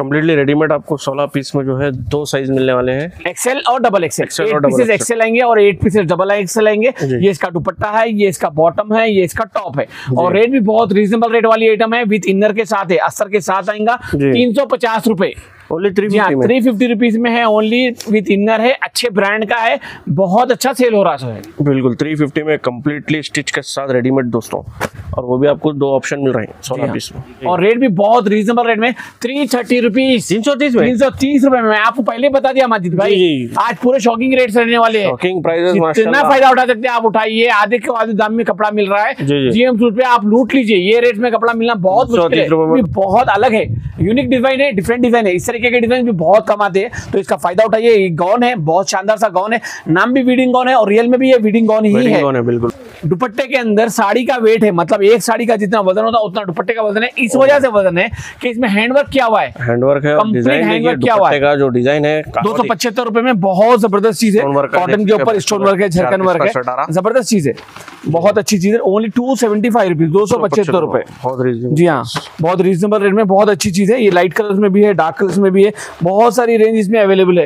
Completely readymade आपको 16 piece में जो है दो साइज मिलने वाले हैं, एक्सेल और डबल एक्सेल। 8 पीसेज एक्सेल आएंगे और 8 पीसेज डबल एक्सेल आएंगे। ये इसका दुपट्टा है, ये इसका बॉटम है, ये इसका टॉप है और रेट भी बहुत रीजनेबल रेट वाली आइटम है। विद इनर के साथ है, अस्तर के साथ आएगा। 350 रुपए ओनली 350 रुपीज में है, ओनली विद इनर है, अच्छे ब्रांड का है, बहुत अच्छा सेल हो रहा है। बिल्कुल 350 में कम्प्लीटली स्टिच के साथ रेडीमेड दोस्तों, और वो भी आपको दो ऑप्शन मिल रहे हैं 16 पीस में और रेट भी बहुत रीजनेबल रेट में 330 रुपीज 330 रुपए में। आपको पहले बता दिया माजिद भाई आज पूरे शॉकिंग रेट रहने वाले हैं, इतना फायदा उठा सकते हैं आप, उठाइए। आधे के आधे दाम में कपड़ा मिल रहा है जीएम सूट पे, आप लूट लीजिए। ये रेट में कपड़ा मिलना बहुत मुश्किल है, बहुत अलग है, यूनिक डिजाइन है, डिफरेंट डिजाइन है, इस तरीके के डिजाइन भी बहुत कम आते हैं, तो इसका फायदा उठाइए। गॉन है, बहुत शानदार सा गॉन है, नाम भी वीडिंग गॉन है और रियल में भी ये वीडिंग गॉन ही है। बिल्कुल दुपट्टे के अंदर साड़ी का वेट है, मतलब एक साड़ी का जितना वजन होता है उतना दुपट्टे का वजन है। इस वजह से वजन है कि इसमें हैंडवर्क क्या हुआ है, कंप्लीट हैंडवर्क क्या हुआ है। जो डिजाइन है 275 रुपए में बहुत जबरदस्त चीज है, कॉटन के ऊपर स्टोन वर्क है, झरकन वर्क है, जबरदस्त चीज है, बहुत अच्छी चीज है। ओनली 275 रुपीज 275 रुपए। जी हाँ, बहुत रीजनेबल रेट में बहुत अच्छी चीज है। ये लाइट कलर में भी है, डार्क कलर्स में भी है, बहुत सारी रेंज इसमें अवेलेबल है,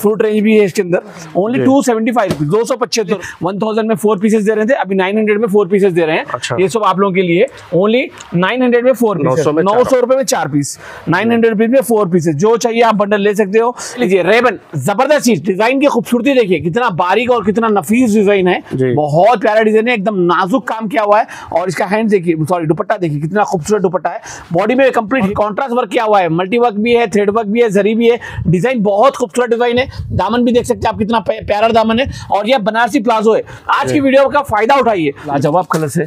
फ्रूट रेंज भी है इसके अंदर। Only 275 rupees 275। 1000 में 4 पीसेज दे रहे थे, अभी 900 में 4 पीसेज दे रहे हैं। अच्छा। ये सब आप लोगों के लिए ओनली 900 में 4 पीसेज, 900 रुपए में 4 पीस, 900 रुपीज में 4 पीसेज। जो चाहिए आप बंडल ले सकते हो, लीजिए। रेबन जबरदस्त चीज, डिजाइन की खूबसूरती देखिए, कितना बारीक और कितना नफीस डिजाइन है, बहुत प्यारा डिजाइन है, एकदम नाजुक काम किया हुआ है। और इसका हैंड देखिए, सॉरी दुपट्टा देखिए, कितना खूबसूरत दुपट्टा है। बॉडी में कंप्लीट कॉन्ट्रास्ट वर्क किया हुआ है, मल्टी वर्क भी है, थ्रेड वर्क भी है, जरी भी है, डिजाइन बहुत खूबसूरत डिजाइन है। दामन भी देख सकते हैं आप, कितना प्यारा दामन है। और यह बनारसी प्लाजो है। आज की वीडियो का फायदा उठाइए। लाजवाब कलर से,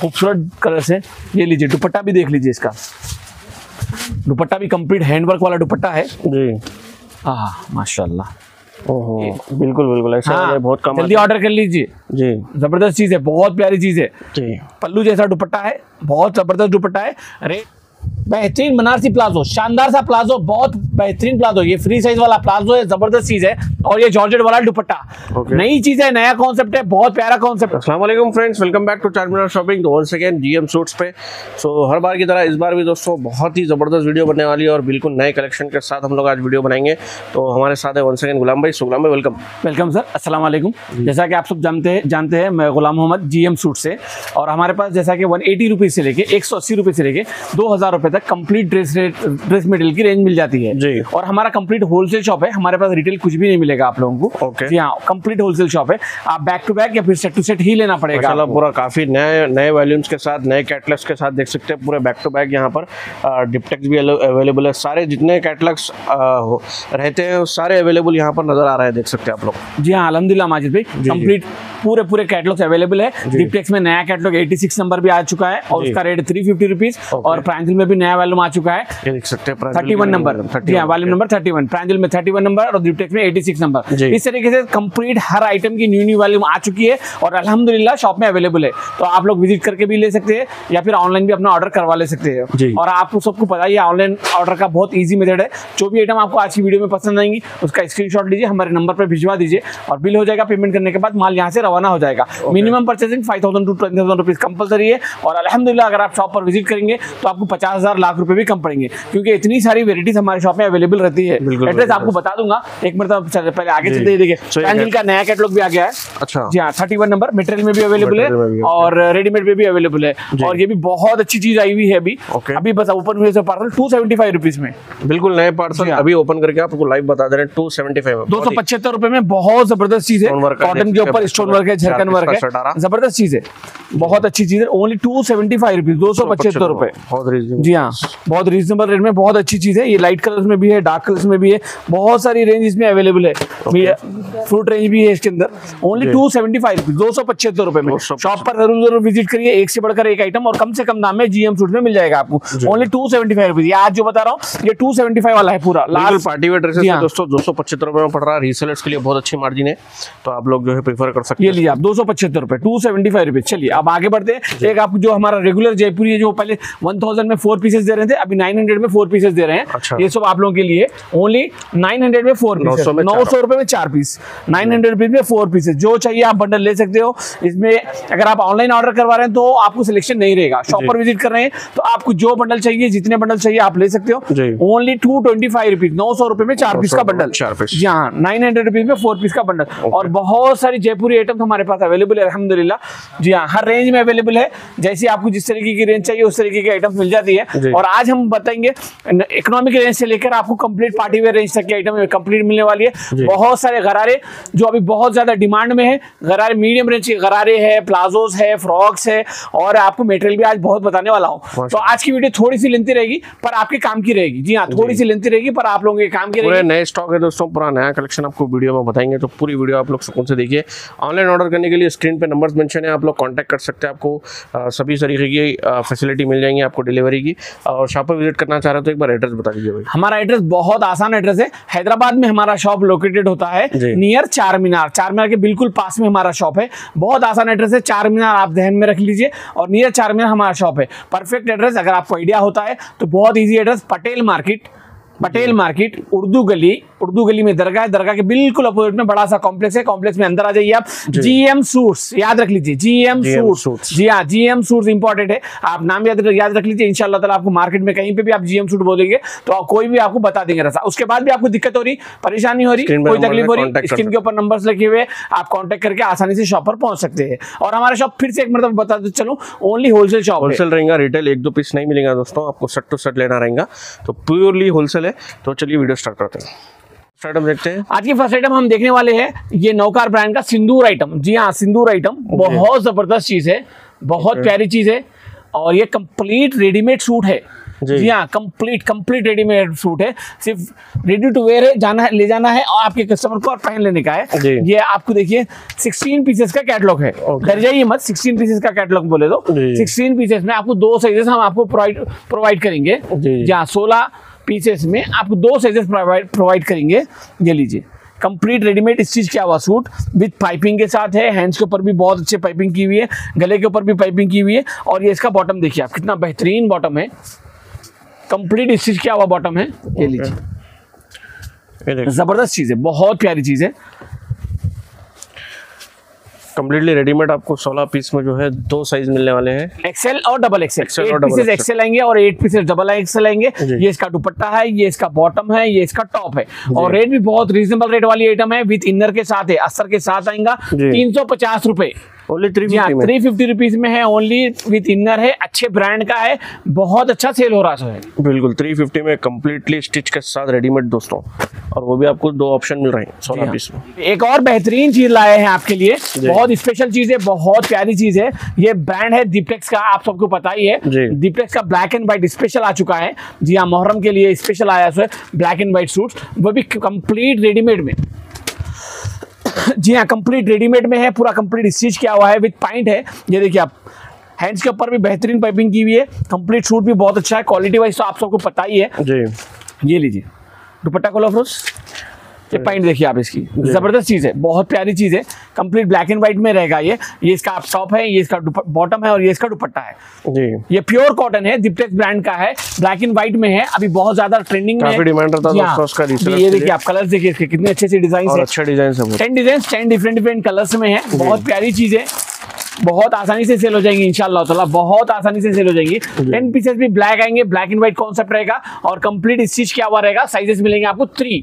खूबसूरत कलर से, ये लीजिए। दुपट्टा भी देख लीजिए, इसका दुपट्टा भी कंप्लीट हैंडवर्क वाला दुपट्टा है जी। माशाल्लाह, ओहो, बिल्कुल बिल्कुल ऐसा है, बहुत कम जल्दी ऑर्डर कर लीजिए जी, जबरदस्त चीज है, बहुत प्यारी चीज है जी। पल्लू जैसा दुपट्टा है, बहुत जबरदस्त दुपट्टा है। रेट बेहतरीन, बनारसी प्लाजो, शानदार सा प्लाजो, बहुत बेहतरीन प्लाजो। ये फ्री साइज वाला प्लाजो है, जबरदस्त चीज है। और ये जॉर्जेट वाला दुपट्टा, नई चीज है, नया कॉन्सेप्ट है, बहुत प्यारा कॉन्सेप्ट। अस्सलाम वालेकुम friends, welcome back to 4 minute shopping. तो वंस अगेन जीएम सूट्स पे हर बार की तरह इस बार भी दोस्तों बहुत ही जबरदस्त वीडियो बनने वाली है और बिल्कुल नए कलेक्शन के साथ हम लोग आज वीडियो बनाएंगे। तो हमारे साथ है वंस अगेन गुलाम भाई। गुलाम भाई वेलकम। वेलकम सर, अस्सलाम वालेकुम। जैसा कि आप सब जानते हैं मैं गुलाम मोहम्मद जीएम सूट से, और हमारे पास जैसा कि 180 रुपये से लेके 180 रुपये से लेके 2000 रुपए तक कंप्लीट ड्रेस मटेरियल की रेंज मिल जाती है जी। और हमारा कंप्लीट होलसेल शॉप है, हमारे पास रिटेल कुछ भी नहीं मिलेगा आप लोगों को। जी हाँ, कंप्लीट होलसेल शॉप है, आप बैक टू बैक या फिर सेट टू सेट ही लेना पड़ेगा। पूरा काफी नए वॉल्यूम्स के साथ, नए कैटलॉग्स के साथ देख सकते हैं, पूरे बैक टू बैक। यहाँ पर डिपटेक्स भी अवेलेबल है, सारे जितने कैटलॉग्स रहते हैं सारे अवेलेबल यहाँ पर नजर आ रहा है, देख सकते हैं आप लोग। जी हाँ, अलहमदुलिल्लाह माजिद भाई, कंप्लीट पूरे कैटलॉग्स अवेलेबल है। डिपटेक्स में नया कैटलॉग 86 नंबर भी आ चुका है और उसका रेट 350 रुपीज। और प्रांजल में भी नया वॉल्यूम आ चुका है, ये देख सकते हैं, 31 नंबर, वॉल्यूम नंबर 31, प्रांजल में 31 नंबर और डिपटेक्स में 86 नंबर। इस तरीके से कंप्लीट हर आइटम की न्यू वॉल्यूम आ चुकी है और अल्हम्दुलिल्लाह शॉप में अवेलेबल है। तो आप लोग विजिट करके भी ले सकते हैं या फिर ऑनलाइन भी अपना ऑर्डर करवा ले सकते हैं। और आपको सबको पता ही, ऑनलाइन ऑर्डर का बहुत ईजी मेथड है। जो भी आइटम आपको आज की वीडियो में पसंद आएंगी उसका स्क्रीनशॉट लीजिए, हमारे नंबर पर भिजवा दीजिए और बिल हो जाएगा। पेमेंट करने के बाद माल यहाँ से रवाना हो जाएगा। Minimum purchasing 5000 to 20000 rupees compulsory है। और अल्हम्दुलिल्लाह अगर आप शॉप पर विजिट करेंगे तो आपको 50,000 लाख रुपए भी कम पड़ेंगे, क्योंकि इतनी सारी वेराइटीज हमारे शॉप में अवेलेबल रहती है। एड्रेस आपको बता दूंगा एक बार, पहले आगे चलते देखिए। प्रांजल का नया कैटलॉग भी आ गया है। अच्छा जी हाँ, 31 नंबर मटेरियल में भी अवेलेबल है और रेडीमेड में भी अवेलेबल है। और ये भी बहुत अच्छी चीज आई हुई है अभी अभी बस ओपन हुए पार्सल 275 रुपीज में, बिल्कुल नए पार्सल अभी ओपन करके आपको लाइव बता दे रहे हैं 275 275 रुपए में। बहुत जबरदस्त चीज है, कॉटन के ऊपर स्टोन वर्क है, झरकन वर्क है, जबरदस्त चीज है, बहुत अच्छी चीज है। ओनली 275 रुपीज 275 रुपए। जी हाँ, बहुत रीजनेबल रेट में बहुत अच्छी चीज है। ये लाइट कलर्स में भी है, डार्क कलर्स में भी है, बहुत सारी रेंज इसमें अवेलेबल है। फ्रूट रेंज भी है इसके अंदर। ओनली 275 275 रुपए में। शॉप पर जरूर विजिट करिए, एक से बढ़कर एक आइटम और कम से कम दाम में जीएम सूट में मिल जाएगा आपको। Only 275 rupees. आज जो बता रहा हूँ ये 275 वाला है पूरा, लाल पार्टी वेयर ड्रेस दोस्तों 275 रुपए में पड़ रहा है। रीसेलर्स के लिए बहुत अच्छी मार्जिन है, तो आप लोग जो है प्रीफर कर सकते ये लीजिए आप 275 रुपए 275 रुपए। चलिए अब आगे बढ़ते हैं। एक आप जो हमारा रेगुलर जयपुरी है जो पहले 1000 में 4 पीसेस दे रहे थे, अभी 900 में 4 पीसेस दे रहे हैं। ये सब आप लोगों के लिए ओनली 900 में 4 पीसेस, 900 रुपए में 4 पीस, 900 रुपीज में 4 पीसेस। जो चाहिए आप बंडल ले सकते हो। इसमें अगर आप ऑनलाइन ऑर्डर करवा रहे हैं तो आपको सिलेक्शन नहीं रहेगा, शॉप पर विजिट कर रहे हैं तो आपको जो बंडल चाहिए, जितने बंडल चाहिए आप ले सकते हो। ओनली 225 रुपीज, 900 रुपए में 4 पीस का बंडल, 900 रुपीज में 4 पीस का बंडल। और बहुत सारी जयपुरी आइटम हमारे पास अवेलेबल है अल्हम्दुलिल्लाह। जी हाँ, हर रेंज में अवेलेबल है। जैसे आपको जिस तरीके की रेंज चाहिए उस तरीके की आइटम मिल जाती है। और आज हम बताएंगे इकोनॉमिक रेंज से लेकर आपको कंप्लीट पार्टी वेयर रेंज तक की आइटम कंप्लीट मिलने वाली है। बहुत सारे गरारे जो अभी बहुत ज्यादा डिमांड में है, गरारे मीडियम रेंज के गरारे है, प्लाजोस है, फ्रॉक्स है, और आपको मेटेरियल भी आज बहुत बताने वाला हूँ। तो आज की वीडियो थोड़ी सी लेंथी रहेगी पर आपके काम की रहेगी। जी हाँ, थोड़ी सी लेंथी रहेगी पर आप लोगों के काम की रहेगी। नए स्टॉक है दोस्तों, पूरा नया कलेक्शन आपको वीडियो में बताएंगे, तो पूरी वीडियो आप लोग सुकून से देखिए। ऑनलाइन ऑर्डर करने के लिए स्क्रीन पे नंबर्स मेंशन है, आप लोग कांटेक्ट कर सकते हैं। आपको सभी तरीके की फैसिलिटी मिल जाएंगी आपको डिलीवरी की। और शॉप पर विजिट करना चाह रहे हो तो एक बार एड्रेस बता दीजिए भाई। हमारा एड्रेस बहुत आसान एड्रेस है, हैदराबाद में हमारा शॉप लोकेटेड होता है, नियर चार मीनार के बिल्कुल पास में हमारा शॉप है। बहुत आसान एड्रेस है, चार मीनार आप ध्यान में रख लीजिए और नियर चार मीनार हमारा शॉप है। परफेक्ट एड्रेस, अगर आपको आइडिया होता है तो बहुत easy address, Patel market, Urdu Gali में दरगाह है। दरगाह के बिल्कुल अपोजिट में बड़ा सा कॉम्प्लेक्स है, कॉम्प्लेक्स में अंदर आ जाइए आप। जीएम सूट्स याद रख लीजिए, जीएम सूट्स। जी हाँ, जीएम सूट्स इंपॉर्टेंट है, आप नाम याद रख लीजिए। इंशाल्लाह ताला आपको मार्केट में कहीं पे भी आप जीएम सूट बोलेंगे तो कोई भी आपको बता देंगे रास्ता। उसके बाद भी आपको दिक्कत हो रही, परेशानी हो रही, कोई तकलीफ हो रही, स्क्रीन के ऊपर नंबर लगे हुए, आप कॉन्टेक्ट करके आसानी से शॉप पर पहुंच सकते हैं। और हमारा शॉप फिर से एक मतलब बता दो चलो, ओनली होलसेल शॉप, होलसेल रहेगा, रिटेल एक दो पीस नहीं मिलेगा दोस्तों, आपको सेट टू सेट लेना रहेगा, तो प्योरली होलसेल है। तो चलिए वीडियो स्टार्ट करते हैं। देखते हैं आज की फर्स्ट आइटम हम देखने वाले हैं, ये नौकार ब्रांड का सिंदूर आइटम। जी हाँ, सिंदूर आइटम बहुत जबरदस्त चीज है, बहुत प्यारी चीज है। और ये कंप्लीट रेडीमेड सूट है। जी हाँ, कंप्लीट रेडीमेड सूट है, सिर्फ रेडी टू वेयर है, जाना है, ले जाना है और आपके कस्टमर को और पहन लेने का है। ये आपको देखिए 16 पीसेस का कैटलॉग है, डर जाइए मत। 16 पीसेस का कैटलॉग बोले तो 16 पीसेस में आपको 2 साइजेस हम आपको प्रोवाइड करेंगे। जहाँ 16 पीसेस में आपको 2 साइजेस प्रोवाइड करेंगे। ये लीजिए, कंप्लीट रेडीमेड स्टिच किया हुआ सूट विद पाइपिंग के साथ है। हैंड्स के ऊपर भी बहुत अच्छे पाइपिंग की हुई है, गले के ऊपर भी पाइपिंग की हुई है। और ये इसका बॉटम देखिए आप, कितना बेहतरीन बॉटम है, कंप्लीट स्टिच किया हुआ बॉटम है। ये लीजिए, जबरदस्त चीज है, बहुत प्यारी चीज है। कंप्लीटली रेडीमेड आपको 16 पीस में जो है 2 साइज मिलने वाले हैं, एक्सेल और डबल एक्सेल। 8 पीसेस एक्सेल आएंगे और 8 पीसेस डबल एक्सेल आएंगे। ये इसका दुपट्टा है, ये इसका बॉटम है, ये इसका टॉप है। और रेट भी बहुत रीजनेबल रेट वाली आइटम है, विद इनर के साथ है, अस्तर के साथ आएगा। 350 रुपए ओनली, 350 रुपीज में है, ओनली विद इनर है, अच्छे ब्रांड का है, बहुत अच्छा सेल हो रहा है। बिल्कुल 350 में कम्प्लीटली स्टिच के साथ रेडीमेड दोस्तों, और वो भी आपको 2 ऑप्शन मिल रहे हैं 16 पीस में। एक और बेहतरीन चीज लाए हैं आपके लिए, बहुत स्पेशल चीज है, बहुत प्यारी चीज है। ये ब्रांड है दीपटेक्स का, आप सबको पता ही है। दीपटेक्स का ब्लैक एंड व्हाइट स्पेशल आ चुका है। जी हाँ, मोहर्रम के लिए स्पेशल आया है ब्लैक एंड व्हाइट सूट, वो भी कंप्लीट रेडीमेड में। जी हाँ, कंप्लीट रेडीमेड में है, पूरा कंप्लीट स्टिच किया हुआ है, विद पॉइंट है। ये देखिए आप, हैंड्स के ऊपर भी बेहतरीन पाइपिंग की हुई है। कंप्लीट सूट भी बहुत अच्छा है, क्वालिटी वाइज तो आप सबको पता ही है। ये लीजिए, दुपट्टा खोलो फ्रोस, ये पॉइंट देखिए आप, इसकी जबरदस्त चीज है, बहुत प्यारी चीज है। कंप्लीट ब्लैक एंड व्हाइट में रहेगा ये इसका आप टॉप है, ये इसका बॉटम है और ये इसका दुपट्टा है। ये प्योर कॉटन है, दीपटेक्स ब्रांड का है, ब्लैक एंड व्हाइट में है, अभी बहुत ज्यादा ट्रेंडिंग में है, काफी डिमांड रहता है दोस्तों उसका। ये देखिए आप, कलर्स देखिए इसके, कितने अच्छे अच्छे डिजाइन है, अच्छे डिजाइन है, 10 डिजाइन 10 डिफरेंट कलर्स में है। बहुत प्यारी चीज है, बहुत आसानी से सेल हो जाएंगी इंशाल्लाह ताला, बहुत आसानी से सेल हो जाएंगी। 10 पीसेस भी ब्लैक आएंगे, ब्लैक एंड व्हाइट कॉन्सेप्ट रहेगा और कंप्लीट स्टिच क्या हुआ रहेगा। साइजेस मिलेंगे आपको 3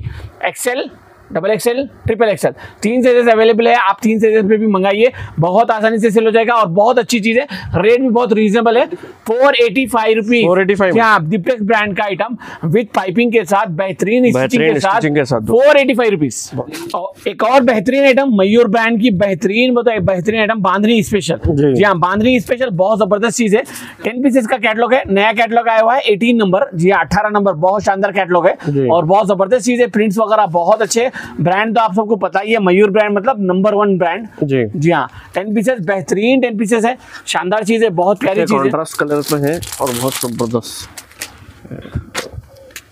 XL, double XL, triple XL, 3 sizes available है। आप 3 साइजेस पे भी मंगाइए, बहुत आसानी से सेल हो जाएगा और बहुत अच्छी चीज है, रेट भी बहुत रीजनेबल है। 485 रुपीज, 485 दीपटेक्स ब्रांड का आइटम विद पाइपिंग के साथ, बेहतरीन स्टिचिंग के साथ, 485 रुपीज। और एक और बेहतरीन आइटम, मयूर ब्रांड की बेहतरीन बताए, बेहतरीन आइटम बांधनी स्पेशल। जी हाँ, बांधनी स्पेशल बहुत जबरदस्त चीज है। 10 पीसेस का कैटलॉग है, नया कैटलॉग आया हुआ है, 18 नंबर। जी हाँ, 18 नंबर, बहुत शानदार कैटलॉग है और बहुत जबरदस्त चीज है। प्रिंट्स वगैरह बहुत अच्छे, ब्रांड तो आप सबको पता ही है, मयूर ब्रांड मतलब नंबर 1 ब्रांड। जी हाँ, 10 पीसेस बेहतरीन 10 पीसेस है, शानदार चीज है, बहुत प्यारी चीज है, कंट्रास्ट कलर्स में है और बहुत जबरदस्त।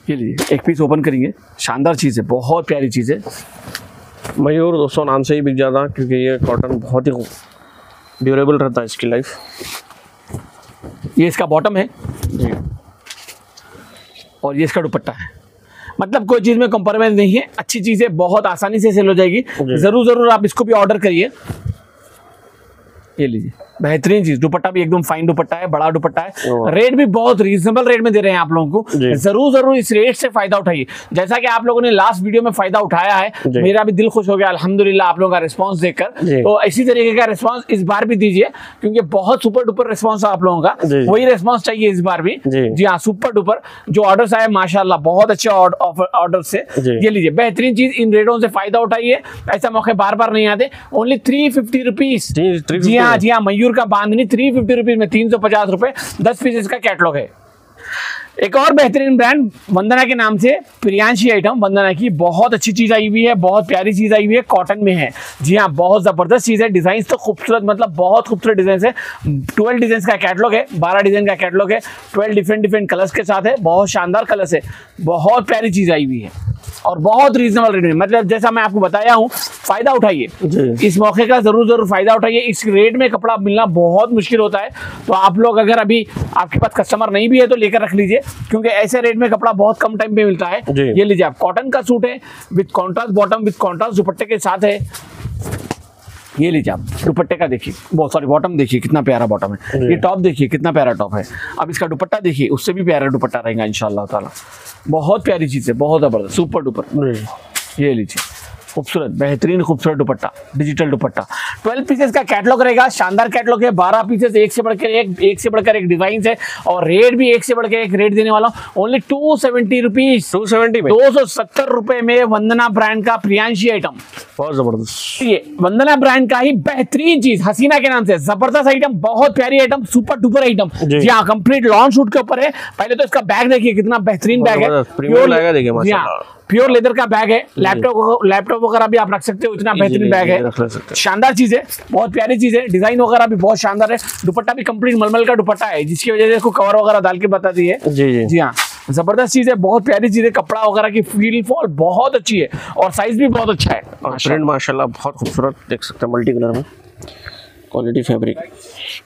ये लीजिए, एक पीस ओपन करेंगे, शानदार चीज है, बहुत प्यारी चीज है। मयूर दोस्तों नाम से ही बिक जाता क्योंकि ये कॉटन बहुत ही ड्यूरेबल रहता है, इसकी लाइफ। ये इसका बॉटम है जी और ये इसका दुपट्टा है। मतलब कोई चीज़ में कॉम्प्रोमाइज़ नहीं है, अच्छी चीज़ है, बहुत आसानी से सेल हो जाएगी। ज़रूर ज़रूर आप इसको भी ऑर्डर करिए। ये लीजिए बेहतरीन चीज़, दुपट्टा भी एकदम फाइन दुपट्टा है, बड़ा दुपट्टा है, रेट भी बहुत रीजनेबल रेट में दे रहे हैं आप लोगों को। ज़रूर ज़रूर इस रेट से फ़ायदा उठाइए, जैसा कि आप लोगों ने लास्ट वीडियो में फ़ायदा उठाया है। मेरा भी दिल खुश हो गया अल्हम्दुलिल्लाह आप लोगों का रिस्पांस देखकर। तो इसी तरीके का रिस्पांस इस बार भी दीजिए क्योंकि बहुत सुपर डुपर रिस्पांस है आप लोगों का, वही रिस्पांस चाहिए इस बार भी। जी हाँ, सुपर डुपर जो ऑर्डर्स आए माशाल्लाह बहुत अच्छे ऑर्डर्स है। ये लीजिए बेहतरीन चीज़, इन रेटों से फ़ायदा उठाइए, ऐसा मौके बार बार नहीं आते। Only 350 rupees. जी हाँ जी हाँ, मयूर का बांधनी 350 रुपीज में 350 रुपए 10 पीस इसका कैटलॉग है। एक और बेहतरीन ब्रांड वंदना के नाम से, प्रियांशी आइटम वंदना की बहुत अच्छी चीज़ आई हुई है, बहुत प्यारी चीज़ आई हुई है, कॉटन में है। जी हाँ, बहुत ज़बरदस्त चीज़ है, डिज़ाइन तो खूबसूरत, मतलब बहुत खूबसूरत डिज़ाइन है। 12 डिज़ाइन का कैटलॉग है, 12 डिज़ाइन का कैटलॉग है, 12 डिफरेंट डिफरेंट कलर्स के साथ है, बहुत शानदार कलर्स है, बहुत प्यारी चीज़ आई हुई है और बहुत रीजनेबल रेट में। मतलब जैसा मैं आपको बताया हूँ, फ़ायदा उठाइए इस मौके का, ज़रूर ज़रूर फ़ायदा उठाइए। इस रेट में कपड़ा मिलना बहुत मुश्किल होता है, तो आप लोग अगर अभी आपके पास कस्टमर नहीं भी है तो लेकर रख लीजिए क्योंकि ऐसे रेट में कपड़ा बहुत कम टाइम में मिलता है। ये लीजिए आप, कॉटन का सूट है with contrast bottom, with contrast दुपट्टे के साथ है। ये लीजिए आप दुपट्टे का देखिए, बहुत सॉरी बॉटम देखिए कितना प्यारा बॉटम है। ये टॉप देखिए कितना प्यारा टॉप है। अब इसका दुपट्टा देखिए, उससे भी प्यारा दुपट्टा रहेगा इंशाल्लाह ताला। बहुत प्यारी चीज़ है, बहुत ज़बरदस्त, सुपर डुपर। ये लीजिए खूबसूरत, बेहतरीन खूबसूरत दुपट्टा, डिजिटल दुपट्टा। 12 पीसेस का कैटलॉग रहेगा, शानदार कैटलॉग है। 12 पीसेस एक से बढ़कर एक, एक से बढ़कर एक डिजाइन है और रेट भी एक से बढ़कर एक रेट देने वाला हूँ। ओनली 270 रुपीज, 270 रुपए में वंदना ब्रांड का प्रियांशी आइटम। बहुत जबरदस्त, ये वंदना ब्रांड का ही बेहतरीन चीज हसीना के नाम से, जबरदस्त आइटम, बहुत प्यारी आइटम, सुपर डुपर आइटम। जी हाँ, कंप्लीट लॉन्च शूट के ऊपर है। पहले तो इसका बैग देखिए कितना बेहतरीन बैग है, प्योर लेदर का बैग है। लैपटॉप वगैरह भी आप रख सकते हो, इतना बेहतरीन बैग है, शानदार चीज है, बहुत प्यारी चीज है, डिजाइन वगैरह भी बहुत शानदार है। दुपट्टा भी कंप्लीट मलमल का दुपट्टा है जिसकी वजह से इसको कवर वगैरह डाल के बता दी है। जी हाँ, जबरदस्त चीज है, बहुत प्यारी चीज है। कपड़ा वगैरह की फील फॉल बहुत अच्छी है और साइज भी बहुत अच्छा है और प्रिंट माशाल्लाह बहुत खूबसूरत, देख सकते हैं मल्टी कलर में, क्वालिटी फैब्रिक।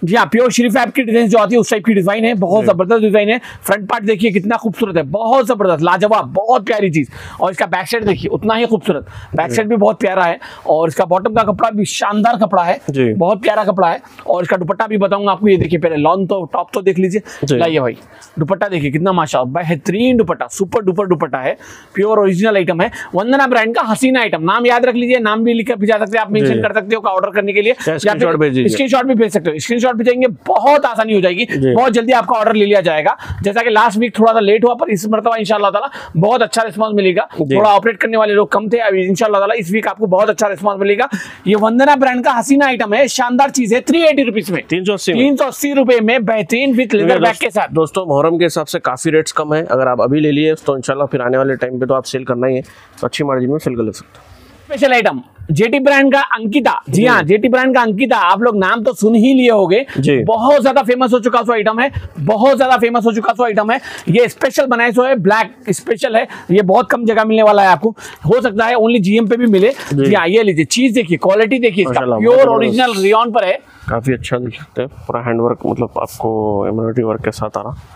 जी हाँ, प्योर श्री फैब की डिजाइन जो आती है उस टाइप की डिजाइन है, बहुत जबरदस्त डिजाइन है। फ्रंट पार्ट देखिए कितना खूबसूरत है, बहुत जबरदस्त, लाजवाब, बहुत प्यारी चीज। और इसका बैक साइड देखिए उतना ही खूबसूरत, बैक साइड भी बहुत प्यारा है और इसका बॉटम का कपड़ा भी शानदार कपड़ा है, बहुत प्यारा कपड़ा है। और इसका दुपट्टा भी बताऊंगा आपको। ये देखिए पहले लॉन तो टॉप तो देख लीजिए, लाइए भाई दुपट्टा देखिए कितना माशाल्लाह बेहतरीन दुपट्टा, सुपर डुपर दुपट्टा है, प्योर ओरिजिनल आइटम है। वंदना ब्रांड का हसीना आइटम, नाम याद रख लीजिए, नाम भी लिखकर भेजा सकते हैं आप, मेंशन कर सकते हो ऑर्डर करने के लिए, स्क्रीनशॉट भी भेज सकते हो, स्क्रीनशॉट भेजेंगे बहुत आसानी हो जाएगी, बहुत जल्दी आपका ऑर्डर ले लिया जाएगा। जैसा कि लास्ट वीक थोड़ा सा लेट हुआ पर इस मरतबा इंशाल्लाह ताला बहुत अच्छा रिस्पांस मिलेगा। थोड़ा ऑपरेट करने वाले लोग कम थे, अब इंशाल्लाह ताला इस वीक आपको बहुत अच्छा रिस्पांस मिलेगा। ये वंदना ब्रांड का हसीना आइटम है, शानदार चीज है, 380 रुपीज में, 380 रुपए में, बेहतरीन विद लेदर बैग के साथ। दोस्तों मुहर्रम के हिसाब से काफी रेट्स कम है, अगर आप अभी ले लिए तो इंशाल्लाह फिर आने वाले टाइम पे तो आप सेल करना ही है, तो अच्छी मार्जिन में सेल कर ले सकते हो। स्पेशल आइटम जेटी ब्रांड का अंकिता। जी हाँ, जेटी ब्रांड का अंकिता आप लोग नाम तो सुन ही लिए होंगे, बहुत ज्यादा फेमस हो चुका सो आइटम है, बहुत ज्यादा फेमस हो चुका सो आइटम है। ये स्पेशल बनाए सो है, ब्लैक स्पेशल है, ये बहुत कम जगह मिलने वाला है आपको, हो सकता है ओनली जीएम पे भी मिले। जी हाँ, ये लीजिए चीज देखिए, क्वालिटी देखिए, प्योर ओरिजिनल रेयॉन पर है, काफी अच्छा दिख सकता है, पूरा हैंडवर्क मतलब आपको एम्ब्रॉयडरी वर्क के साथ आ रहा,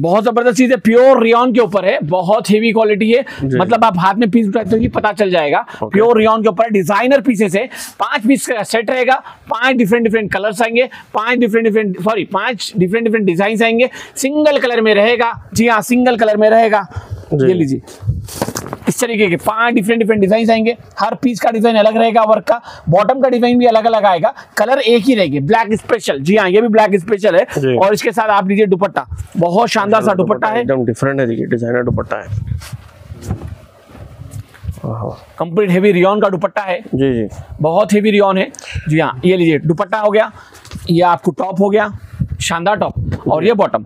बहुत जबरदस्त चीज है, प्योर रेयॉन के ऊपर है, बहुत हेवी क्वालिटी है, मतलब आप हाथ में पीस उठाते ही पता चल जाएगा। प्योर रेयॉन के ऊपर डिजाइनर पीसेस है, 5 पीस का सेट रहेगा, 5 डिफरेंट कलर्स आएंगे, 5 डिफरेंट डिजाइन आएंगे, सिंगल कलर में रहेगा। जी हाँ, सिंगल कलर में रहेगा। ये लीजिए इस तरीके के 5 डिफरेंट डिजाइन आएंगे, हर पीस का डिजाइन अलग रहेगा, वर्क का बॉटम का डिजाइन भी अलग अलग आएगा, कलर एक ही रहेगी, ब्लैक स्पेशल। जी हाँ, ये भी ब्लैक स्पेशल है और इसके साथ आप लीजिए दुपट्टा, बहुत शानदार सा दुपट्टा है, एकदम डिफरेंट है, देखिए डिजाइनर दुपट्टा है, कंप्लीट हेवी रियॉन का दुपट्टा है। जी जी, बहुत हेवी रियॉन है। जी हाँ, ये लीजिए दुपट्टा हो गया, ये आपको टॉप हो गया, शानदार टॉप, और ये बॉटम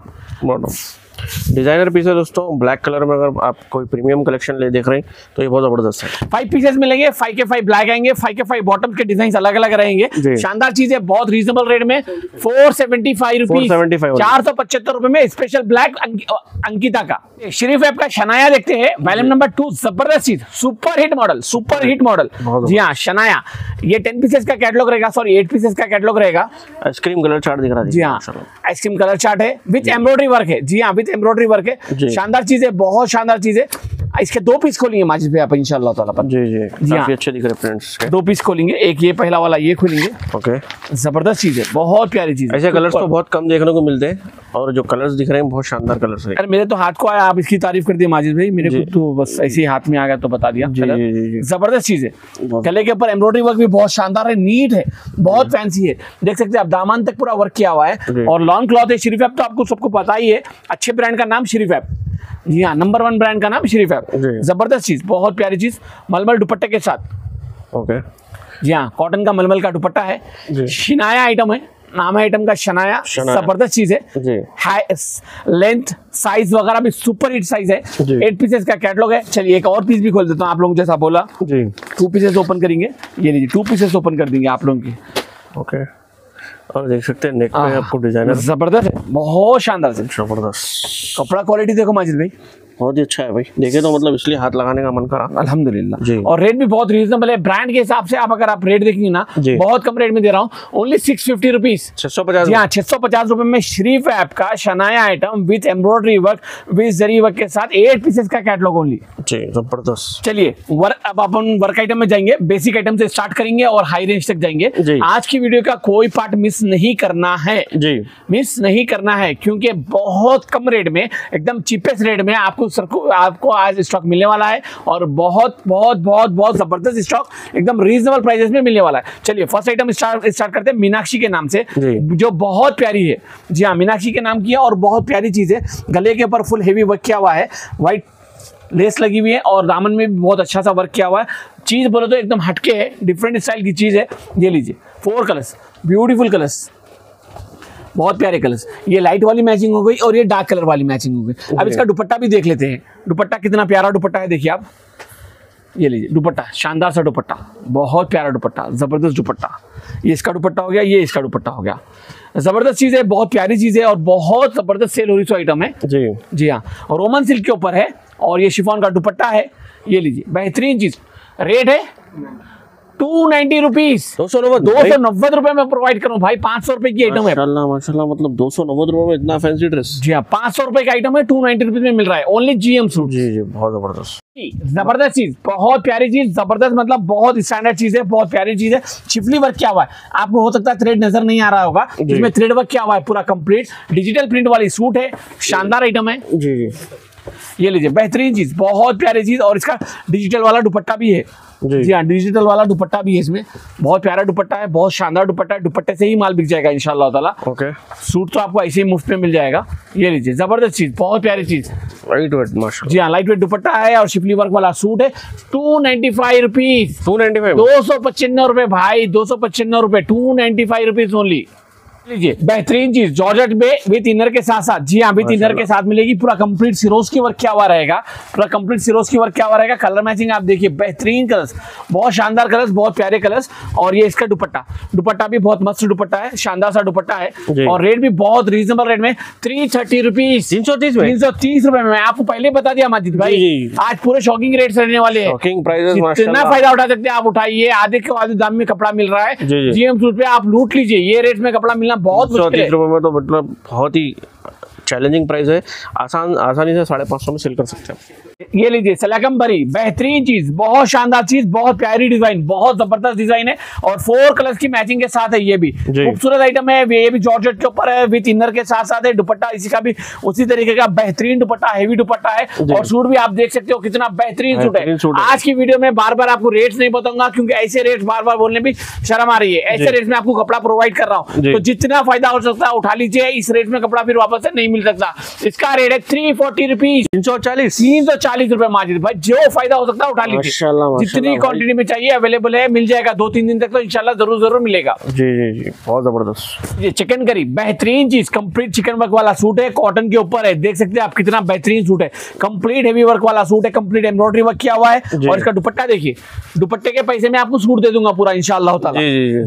डिजाइनर पीस है दोस्तों, ब्लैक कलर में। अगर आप कोई प्रीमियम कलेक्शन ले देख रहे हैं तो ये बहुत जबरदस्त है। 5 पीसेस मिलेंगे, 5 के 5 ब्लैक आएंगे, 5 के 5 बॉटम के डिजाइन अलग अलग रहेंगे। शानदार चीज है, बहुत रीजनेबल रेट में 475 रुपए में स्पेशल ब्लैक अंकिता का। शरीफ ऐप का शनाया देखते हैं, वॉल्यूम नंबर 2, जबरदस्त चीज, सुपर हिट मॉडल। जी हाँ, शनाया ये 10 पीसेस का कैटलॉग रहेगा, सॉरी 8 पीसेस का कैटलॉग रहेगा। आइसक्रीम कलर चार्ट दिख रहा है। जी हाँ, आइसक्रीम कलर चार्ट है विथ एम्ब्रॉयडरी वर्क है। जी हाँ, विथ एम्ब्रॉयडरी वर्क है। शानदार चीज है, बहुत शानदार चीज है। इसके 2 पीस खोलेंगे माजिद भाई आप इंशाल्लाह ताला पर। जी जी, काफी अच्छे दिख रहे फ्रेंड्स। 2 पीस खोलेंगे, एक ये पहला वाला ये खोलेंगे। ओके, जबरदस्त चीज है, बहुत प्यारी चीज है। ऐसे कलर्स तो बहुत कम देखने को मिलते हैं और जो कलर्स दिख रहे हैं बहुत शानदार कलर्स है। अरे मेरे तो हाथ को आया, आप इसकी तारीफ कर दिए माजिद भाई, मेरे को तो बस ऐसे ही हाथ में आ गया तो बता दिया। जबरदस्त चीज है, गले के ऊपर एम्ब्रॉयडरी वर्क भी बहुत शानदार है, नीट है, बहुत फैंसी है। देख सकते हैं आप, दामन तक पूरा वर्क किया हुआ है और लॉन्ग क्लॉथ है। शरीफ ऐप तो आपको सबको पता ही है, अच्छे ब्रांड का नाम शरीफ ऐप। जी हाँ, नंबर 1 ब्रांड का नाम शरीफ ऐप। जबरदस्त चीज, बहुत प्यारी चीज, मलमल दुपट्टे के साथ। ओके जी हाँ, कॉटन का मलमल का दुपट्टा है। शनाया आइटम है, नाम है आइटम का शनाया। जबरदस्त चीज है, लेंथ साइज वगैरह भी सुपर हिट साइज है। 8 पीसेस का कैटलॉग है। चलिए एक और पीस भी खोल देता हूँ, आप लोग जैसा बोला। 2 पीसेस ओपन करेंगे, ये लीजिए 2 पीसेस ओपन कर देंगे आप लोगों की। ओके, और देख सकते हैं नेक पे आपको डिजाइनर, जबरदस्त है, बहुत शानदार है। जबरदस्त कपड़ा क्वालिटी देखो माजिद भाई, बहुत ही अच्छा है भाई। देखे तो मतलब इसलिए हाथ लगाने का मन करा अल्हम्दुलिल्लाह। और रेट भी बहुत रीजनेबल है, ब्रांड के हिसाब से। आप अगर आप रेट देखेंगे ना, बहुत कम रेट में दे रहा हूँ, ओनली 650 रुपीज, 650 रुपए में शरीफ ऐप का Shanaya item with embroidery work, with zari work के साथ, 8 पीसेस का कैटलॉग ओनली। जबरदस्त। चलिए अब अपन वर्क आइटम में जाएंगे, बेसिक आइटम से स्टार्ट करेंगे और हाई रेंज तक जाएंगे। आज की वीडियो का कोई पार्ट मिस नहीं करना है, मिस नहीं करना है, क्योंकि बहुत कम रेट में, एकदम चीपेस्ट रेट में आपको आज स्टॉक मिलने वाला है और बहुत बहुत बहुत बहुत जबरदस्त स्टॉक एकदम रीजनेबल प्राइसेस में मिलने वाला है। चलिए फर्स्ट आइटम स्टार्ट करते हैं मीनाक्षी के नाम से, जो बहुत प्यारी है। जी हाँ, मीनाक्षी के नाम की है और बहुत प्यारी चीज है। गले के ऊपर फुल हेवी वर्क किया हुआ है, व्हाइट लेस लगी हुई है और दामन में भी बहुत अच्छा सा वर्क किया हुआ है। चीज बोले तो एकदम हटके है, डिफरेंट स्टाइल की चीज है। ये लीजिए 4 कलर्स, ब्यूटीफुल कलर्स, बहुत प्यारे कलर्स। ये लाइट वाली मैचिंग हो गई और ये डार्क कलर वाली मैचिंग हो गई। अब इसका दुपट्टा भी देख लेते हैं, दुपट्टा कितना प्यारा दुपट्टा है, देखिए आप। ये लीजिए दुपट्टा, शानदार सा दुपट्टा, बहुत प्यारा दुपट्टा, जबरदस्त दुपट्टा। ये इसका दुपट्टा हो गया, ये इसका दुपट्टा हो गया। जबरदस्त चीज है, बहुत प्यारी चीज है और बहुत जबरदस्त सेल हो रही आइटम है। जी हाँ, और रोमन सिल्क के ऊपर है और ये शिफॉन का दुपट्टा है। ये लीजिए, बेहतरीन चीज। रेट है 290 रुपीज, 290 रुपए में प्रोवाइड करूँ भाई। 500 रुपए की आइटम है, माशाल्लाह, मतलब 290 रुपए में इतना फैंसी ड्रेस। जी हाँ, 500 रुपए का आइटम है, 290 रुपीज में मिल रहा है, ओनली जीएम सूट। जी जी, बहुत जबरदस्त, जबरदस्त चीज, बहुत प्यारी चीज, जबरदस्त, मतलब बहुत स्टैंडर्ड चीज है, बहुत प्यारी चीज है। चिपली वर्क क्या हुआ है, आपको हो सकता है थ्रेड नजर नहीं आ रहा होगा, इसमें थ्रेड वर्क क्या हुआ है पूरा कंप्लीट, डिजिटल प्रिंट वाली सूट है, शानदार आइटम है। जी जी, ये लीजिए बेहतरीन चीज, बहुत प्यारी चीज और इसका डिजिटल वाला दुपट्टा भी है। जी हाँ, डिजिटल वाला दुपट्टा भी है इसमें, बहुत प्यारा दुपट्टा है, बहुत शानदार दुपट्टा है। दुपट्टे से ही माल बिक जाएगा इंशाल्लाह ताला। ओके, सूट तो आपको ऐसे ही मुफ्त में मिल जाएगा। ये लीजिए जबरदस्त चीज, बहुत प्यारी चीज, लाइट वेट माशाल्लाह। जी हाँ, लाइट वेट दुपट्टा है और शिफली वर्क वाला सूट है। 295 रुपीज, 295 रुपए भाई, 295 रुपए, 295 रुपीज ओनली। लीजिए बेहतरीन चीज, जॉर्जेट में विद इनर के साथ साथ। जी हाँ, विद इनर के साथ मिलेगी, पूरा कंप्लीट सिरोज की वर्क क्या हुआ रहेगा, पूरा कंप्लीट सिरोज की वर्क क्या हुआ रहेगा। कलर मैचिंग आप देखिए, बेहतरीन कलर्स, बहुत शानदार कलर्स, बहुत प्यारे कलर्स। और ये इसका दुपट्टा, दुपट्टा भी बहुत मस्त दुपट्टा है, शानदार सा दुपट्टा है और रेट भी बहुत रीजनेबल रेट में 330 रुपीज, 330 रुपए में। आपको पहले बता दिया माजिद भाई, आज पूरे शॉकिंग रेट रहने वाले हैं, कितना फायदा उठा सकते हैं आप, उठाइए। आधे के आधे दाम में कपड़ा मिल रहा है, जीएम सूट पे आप लूट लीजिए। ये रेट में कपड़ा मिलना बहुत मुश्किल है, 330 रुपए में तो मतलब बहुत ही चैलेंजिंग प्राइस है। आसानी से 550 में सेल कर सकते हैं। ये लीजिए सलाकम भरी, बेहतरीन चीज, बहुत शानदार चीज, बहुत प्यारी डिजाइन, बहुत जबरदस्त डिजाइन है और 4 कलर्स की मैचिंग के साथ है। ये भी खूबसूरत आइटम है, ये भी जॉर्जेट के ऊपर है विद इनर के साथ साथ है। दुपट्टा इसी का भी उसी तरीके का बेहतरीन दुपट्टा, हेवी दुपट्टा है और सूट भी आप देख सकते हो कितना बेहतरीन सूट है। आज की वीडियो में बार बार आपको रेट नहीं बताऊंगा क्योंकि ऐसे रेट बार बार बोलने में शर्म आ रही है। ऐसे रेट में आपको कपड़ा प्रोवाइड कर रहा हूँ, तो जितना फायदा हो सकता है उठा लीजिए। इस रेट में कपड़ा फिर वापस नहीं मिल मिल सकता। इसका रेट है 340 रुपीज, 340 340 रुपए मार्जिन। भाई जो फायदा हो सकता है उठा लीजिए, जितनी क्वांटिटी में चाहिए अवेलेबल है, मिल जाएगा 2-3 दिन तक तो इंशाल्लाह जरूर जरूर मिलेगा। जी जी जी बहुत जबरदस्त। ये चिकन करी बेहतरीन चीज, कंप्लीट चिकन वर्क वाला सूट है, कॉटन के ऊपर है, देख सकते हैं आप कितना बेहतरीन सूट है, कंप्लीट हेवी वर्क वाला सूट है, कंप्लीट एम्ब्रॉयडरी वर्क किया हुआ है। और इसका दुपट्टा देखिए, दुपट्टे के पैसे में आपको सूट दे दूंगा पूरा इंशाल्लाह ताला।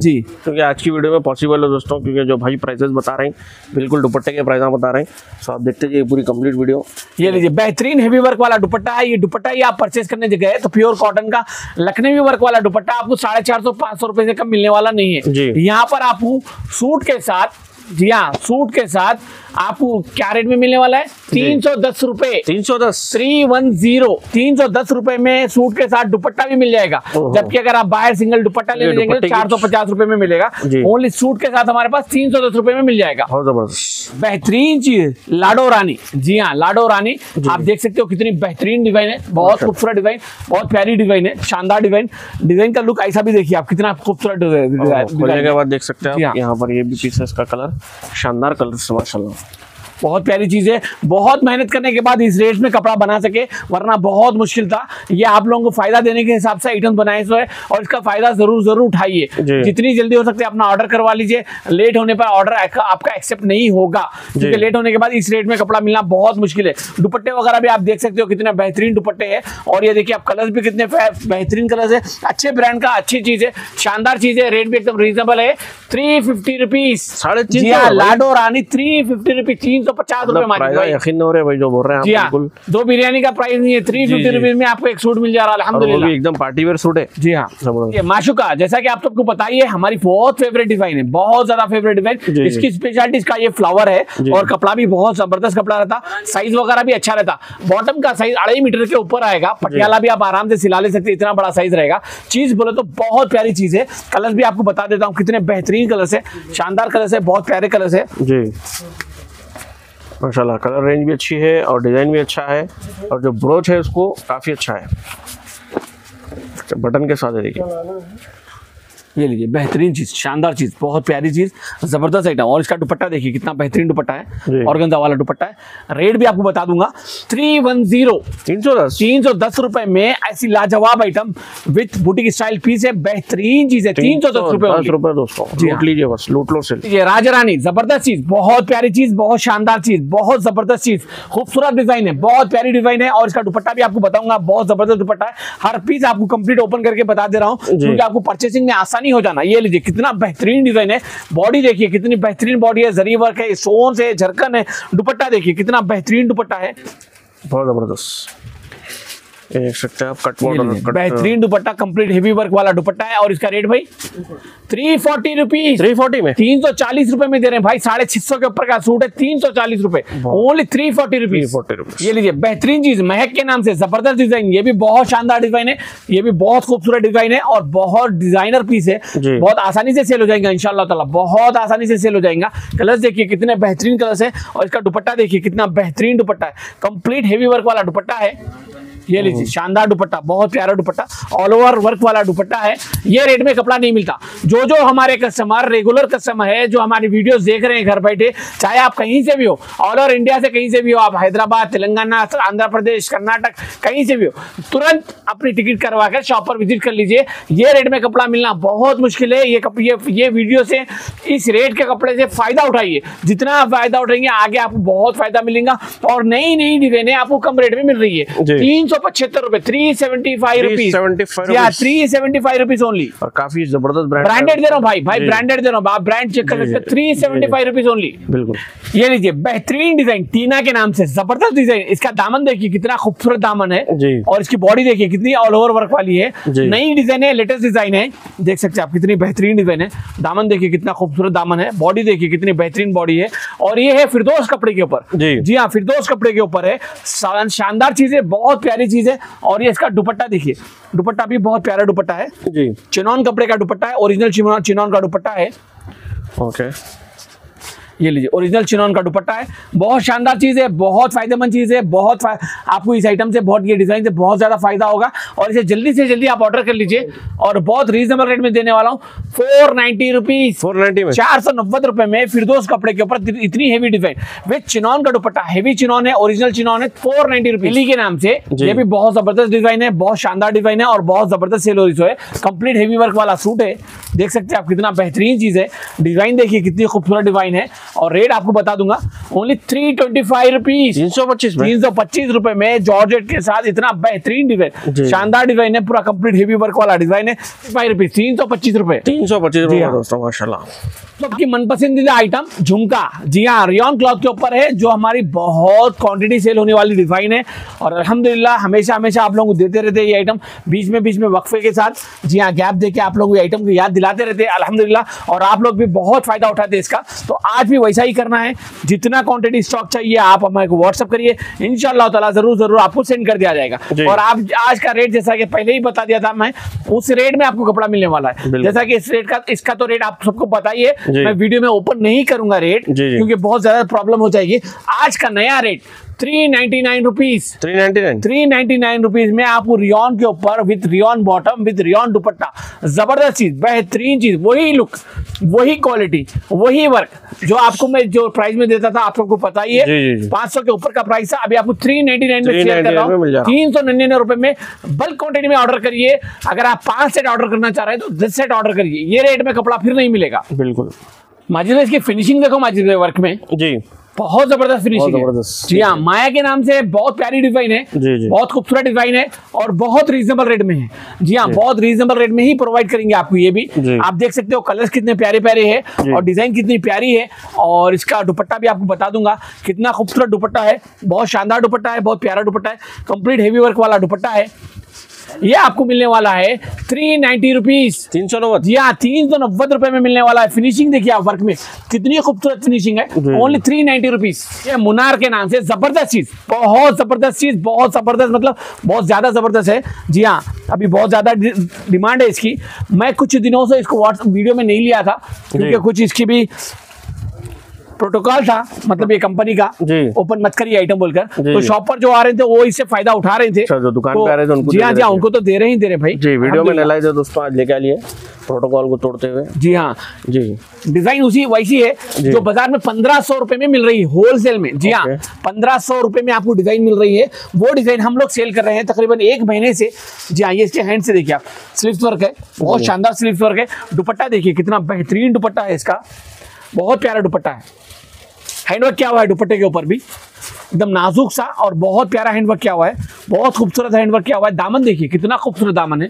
जी क्योंकि आज की वीडियो में पॉसिबल है दोस्तों, क्योंकि जो भाई प्राइसेस बता रहे हैं बिल्कुल दुपट्टे के प्राइस बता रहे हैं, तो आप देखते जाइए पूरी कंप्लीट वीडियो। ये लीजिए बेहतरीन हेवी वर्क वाला दुपट्टा है, ये दुपट्टा ही आप परचेस करने गए तो प्योर कॉटन का लखनवी वर्क वाला दुपट्टा आपको 450-500 रुपए से कम मिलने वाला नहीं है। यहाँ पर आपको सूट के साथ, जी हाँ सूट के साथ आपको क्या रेट में मिलने वाला है, 310 रुपए, 310 रुपए में सूट के साथ दुपट्टा भी मिल जाएगा। जबकि अगर आप बाहर सिंगल दुपट्टा ले लेंगे तो 450 रुपए में मिलेगा। ओनली सूट के साथ हमारे पास 310 रुपए में मिल जाएगा। बेहतरीन चीज लाडो रानी, जी हाँ लाडो रानी, आप देख सकते हो कितनी बेहतरीन डिजाइन है, बहुत खूबसूरत डिजाइन, बहुत प्यारी डिजाइन है, शानदार डिजाइन। डिजाइन का लुक ऐसा भी देखिए आप, कितना खूबसूरत डिजाइन देख सकते हैं। यहाँ पर ये भी पीसेस का कलर शानदार कलर, माशाल्लाह बहुत प्यारी चीज है। बहुत मेहनत करने के बाद इस रेट में कपड़ा बना सके, वरना बहुत मुश्किल था। ये आप लोगों को फायदा देने के हिसाब से आइटम बनाए हुए हैं और इसका फायदा जरूर जरूर उठाइए। जितनी जल्दी हो सकती है अपना ऑर्डर करवा लीजिए, लेट होने पर ऑर्डर आपका एक्सेप्ट नहीं होगा, क्योंकि लेट होने के बाद इस रेट में कपड़ा मिलना बहुत मुश्किल है। दुपट्टे वगैरह भी आप देख सकते हो कितने बेहतरीन दुपट्टे है, और ये देखिए आप कलर्स भी कितने बेहतरीन कलर्स है, अच्छे ब्रांड का, अच्छी चीज है, शानदार चीज है, रेट भी एकदम रीजनेबल है। 350 रुपीज, 350 लाडो रानी 350 रुपीज, 350 रुपए मार्जिन। यकीन हो रहा है भाई जो बोल रहे हैं आप, बिल्कुल दो बिरयानी का प्राइस नहीं है, 350 रुपीज में आपको एक सूट मिल जा रहा है अल्हम्दुलिल्लाह, एकदम पार्टी वेयर सूट है। जी हाँ ये माशुका, जैसा कि आप सबको पता ही है हमारी बहुत फेवरेट डिजाइन है, बहुत ज्यादा फेवरेट डिजाइन। इसकी स्पेशलिटी इसका ये फ्लावर है और कपड़ा भी बहुत जबरदस्त कपड़ा रहता, साइज वगैरह भी अच्छा रहता। बॉटम का साइज 2.5 मीटर के ऊपर आएगा, पटियाला भी आप आराम से सिला ले सकते, इतना बड़ा साइज रहेगा। चीज बोले तो बहुत प्यारी चीज है, कलर भी आपको बता देता हूँ कितने बेहतरीन कलर्स है, शानदार कलर्स है, बहुत प्यारे कलर्स है जी माशाल्लाह। कलर रेंज भी अच्छी है और डिज़ाइन भी अच्छा है, और जो ब्रोच है उसको काफ़ी अच्छा है, बटन के साथ है। देखिए ये लीजिए बेहतरीन चीज़, शानदार चीज़, बहुत प्यारी चीज़, ज़बरदस्त आइटम। और इसका दुपट्टा देखिए कितना बेहतरीन दुपट्टा है, ऑर्गेंजा वाला दुपट्टा है। रेट भी आपको बता दूंगा 310, 310 रुपए में ऐसी लाजवाब item with boutique style piece है, बेहतरीन चीज़ है। 310 रुपए दोस्तों लूट लीजिए, बस लूट लो सिर्फ। ये राजरानी ज़बरदस्त चीज़, बहुत प्यारी चीज़, बहुत शानदार चीज़, बहुत ज़बरदस्त चीज़, खूबसूरत डिज़ाइन है, बहुत प्यारी डिज़ाइन है। और इसका दुपट्टा भी आपको बताऊंगा, बहुत ज़बरदस्त दुपट्टा है। हर पीस आपको कंप्लीट ओपन करके बता दे रहा हूँ क्योंकि आपको परचेसिंग में आसानी हो जाना। ये लीजिए कितना बेहतरीन डिजाइन है, बॉडी देखिए कितनी बेहतरीन बॉडी है, जरी वर्क है, स्टोन्स है, झरकन है। दुपट्टा देखिए कितना बेहतरीन दुपट्टा है, बहुत जबरदस्त बेहतरीन दुपट्टा, कंप्लीट हेवी वर्क वाला दुपट्टा है। और इसका रेट भाई 340 रुपीज, 340 में 340 रुपए में दे रहे हैं भाई, 650 के ऊपर का सूट है, 340 रुपए ओनली 340 रुपीज। ये लीजिए बेहतरीन चीज महक के नाम से, जबरदस्त डिजाइन, ये भी बहुत शानदार डिजाइन है, ये भी बहुत खूबसूरत डिजाइन है और बहुत डिजाइनर पीस है, बहुत आसानी से सेल हो जाएगा इंशाल्लाह ताला, बहुत आसानी से सेल हो जाएगा। कलर्स देखिए कितने बेहतरीन कलर्स है, और इसका दुपट्टा देखिए कितना बेहतरीन दुपट्टा है, कंप्लीट हेवी वर्क वाला दुपट्टा है। ये लीजिए शानदार दुपट्टा, बहुत प्यारा दुपट्टा, ऑल ओवर वर्क वाला दुपट्टा है। ये रेट में कपड़ा नहीं मिलता। जो जो हमारे कस्टमर रेगुलर कस्टमर है, जो हमारी वीडियोस देख रहे हैं घर बैठे, चाहे आप कहीं से भी हो, ऑल ओवर इंडिया से कहीं से भी हो, आप हैदराबाद, तेलंगाना, आंध्र प्रदेश, कर्नाटक, कहीं से भी हो, तुरंत अपनी टिकट करवा कर शॉप पर विजिट कर लीजिए। ये रेट में कपड़ा मिलना बहुत मुश्किल है। ये वीडियो से, इस रेट के कपड़े से फायदा उठाइए, जितना फायदा उठाएंगे आगे आपको बहुत फायदा मिलेगा। और नई नई डिजाइने आपको कम रेट में मिल रही है, 375 रुपए, 375 रुपीज ओनली, और काफी जबरदस्त ब्रांडेड दे रहा हूँ भाई, ब्रांडेड दे रहा हूँ, आप ब्रांड चेक कर सकते हैं, 375 रुपीज ओनली। बिल्कुल ये लीजिए बेहतरीन डिजाइन टीना के नाम से, जबरदस्त डिजाइन। इसका दामन देखिए कितना खूबसूरत दामन है, और इसकी बॉडी देखिए कितनी ऑल ओवर वर्क वाली है, नई डिजाइन है, लेटेस्ट डिजाइन है, देख सकते हैं आप कितनी बेहतरीन डिजाइन है। दामन देखिए कितना खूबसूरत दामन है, बॉडी देखिए कितनी बेहतरीन बॉडी है, और ये है फिरदोस कपड़े के ऊपर, जी हाँ फिरदोस कपड़े के ऊपर है, शानदार चीज है, बहुत प्यारी चीज है। और ये इसका दुपट्टा देखिए, दुपट्टा भी बहुत प्यारा दुपट्टा है जी, चिनॉन कपड़े का दुपट्टा है, ओरिजिनल चिनॉन का दुपट्टा है। ओके ये लीजिए ओरिजिनल चिनॉन का दुपट्टा है, बहुत शानदार चीज़ है, बहुत फायदेमंद चीज़ है, बहुत आपको इस आइटम से बहुत ये डिज़ाइन से बहुत ज़्यादा फायदा होगा और इसे जल्दी से जल्दी आप ऑर्डर कर लीजिए और बहुत रीजनेबल रेट में देने वाला हूँ। 490 रुपीज़ 490 रुपये में फिरदोस कपड़े के ऊपर इतनी हैवी डिज़ाइन विद चिनॉन का दुपट्टा, हैवी चिनॉन है, ओरिजिनल चिनॉन है, 490 रुपीज़ इली के नाम से। ये भी बहुत ज़बरदस्त डिज़ाइन है, बहुत शानदार डिज़ाइन है और बहुत ज़बरदस्त सेल हो रही है। कंप्लीट हैवी वर्क वाला सूट है, देख सकते हैं आप कितना बेहतरीन चीज़ है, डिज़ाइन देखिए कितनी खूबसूरत डिज़ाइन है और रेट आपको बता दूंगा ओनली 325 रुपीज 325 रुपए में जॉर्जेट के साथ इतना बेहतरीन डिजाइन, शानदार डिजाइन है, पूरा कंप्लीट हेवी वर्क वाला डिजाइन है, 325 रुपए दोस्तों माशाल्लाह। सबकी मनपसंदीदा आइटम झुमका, जी हाँ, रियॉन क्लॉथ के ऊपर है जो हमारी बहुत क्वांटिटी सेल होने वाली डिज़ाइन है और अल्हम्दुलिल्लाह हमेशा हमेशा आप लोगों को देते रहते हैं ये आइटम, बीच में वक्फे के साथ, जी हाँ, गैप देके आप लोगों को आइटम को याद दिलाते रहते हैं अल्हम्दुलिल्लाह और आप लोग भी बहुत फ़ायदा उठाते हैं इसका। तो आज भी वैसा ही करना है, जितना क्वान्टिटी स्टॉक चाहिए आप हमारे को व्हाट्सअप करिए, इंशाल्लाह ताला ज़रूर आपको सेंड कर दिया जाएगा और आप आज का रेट जैसा कि पहले ही बता दिया था मैं, उस रेट में आपको कपड़ा मिलने वाला है। जैसा कि इस रेट का, इसका तो रेट आप सबको बताइए, मैं वीडियो में ओपन नहीं करूंगा रेट क्योंकि बहुत ज्यादा प्रॉब्लम हो जाएगी। आज का नया रेट 399 रुपीज में आपको रियॉन के ऊपर with rayon bottom with rayon dupatta, जबरदस्त चीज, बेहतरीन चीज, वही लुक, वही क्वालिटी, वही वर्क जो आपको मैं जो प्राइस में देता था आप सबको पता ही है, 500 के ऊपर का प्राइस था, अभी आपको 399 में शेयर कर रहा हूँ, 399 रुपए में। बल्क क्वांटिटी में ऑर्डर करिए, अगर आप 5 सेट ऑर्डर करना चाह रहे हैं तो 10 सेट ऑर्डर करिए, ये रेट में कपड़ा फिर नहीं मिलेगा। बिल्कुल माजिद भाई, इसकी फिनिशिंग देखो माजिद भाई, वर्क में जी बहुत जबरदस्त फिनिशिंग है, जी हाँ, माया के नाम से बहुत प्यारी डिजाइन है, बहुत खूबसूरत डिजाइन है और बहुत रीजनेबल रेट में है, जी हाँ, बहुत रीजनेबल रेट में ही प्रोवाइड करेंगे आपको। ये भी आप देख सकते हो कलर्स कितने प्यारे प्यारे हैं और डिजाइन कितनी प्यारी है और इसका दुपट्टा भी आपको बता दूंगा कितना खूबसूरत दुपट्टा है, बहुत शानदार दुपट्टा है, बहुत प्यारा दुपट्टा है, कंप्लीट हैवी वर्क वाला दुपट्टा है। ये आपको मिलने वाला है 390 रुपीज 390, या 390 रुपए में मिलने वाला है। फिनिशिंग देखिए आप वर्क में कितनी खूबसूरत फिनिशिंग है, ओनली 390 रुपीज। ये मुनार के नाम से जबरदस्त चीज, बहुत जबरदस्त चीज, बहुत जबरदस्त मतलब बहुत ज्यादा जबरदस्त है, जी हाँ, अभी बहुत ज्यादा डिमांड है इसकी। मैं कुछ दिनों से इसको व्हाट्सएप वीडियो में नहीं लिया था क्योंकि कुछ इसकी भी प्रोटोकॉल था, मतलब ये कंपनी का ओपन मत करिए आइटम बोलकर, तो शॉप पर जो आ रहे थे वो इससे फायदा उठा रहे थे, जो दुकान पे आ रहे थे उनको, जी हाँ, जी हाँ, उनको तो दे रहे ही दे रहे भाई, जी वीडियो में लाए थे दोस्तों, आज लेके आइए प्रोटोकॉल को तोड़ते हुए, जी हाँ जी। डिजाइन उसी वैसी है जो बाजार में 1500 रुपए में मिल रही है होलसेल में, जी हाँ, 1500 रुपए में आपको डिजाइन मिल रही है, वो डिजाइन हम लोग सेल कर रहे हैं तकरीबन 1 महीने से, जी हाँ। ये इसके हैंड से देखिए आप, स्लिप्स वर्क है, बहुत शानदार स्लिप्स वर्क है, दुपट्टा देखिए कितना बेहतरीन दुपट्टा है इसका, बहुत प्यारा दुपट्टा है, हैंडवर्क क्या हुआ है दुपट्टे के ऊपर भी, एकदम नाजुक सा और बहुत प्यारा हैंडवर्क क्या हुआ है, बहुत खूबसूरत हैंडवर्क क्या हुआ है। दामन देखिए कितना खूबसूरत दामन है,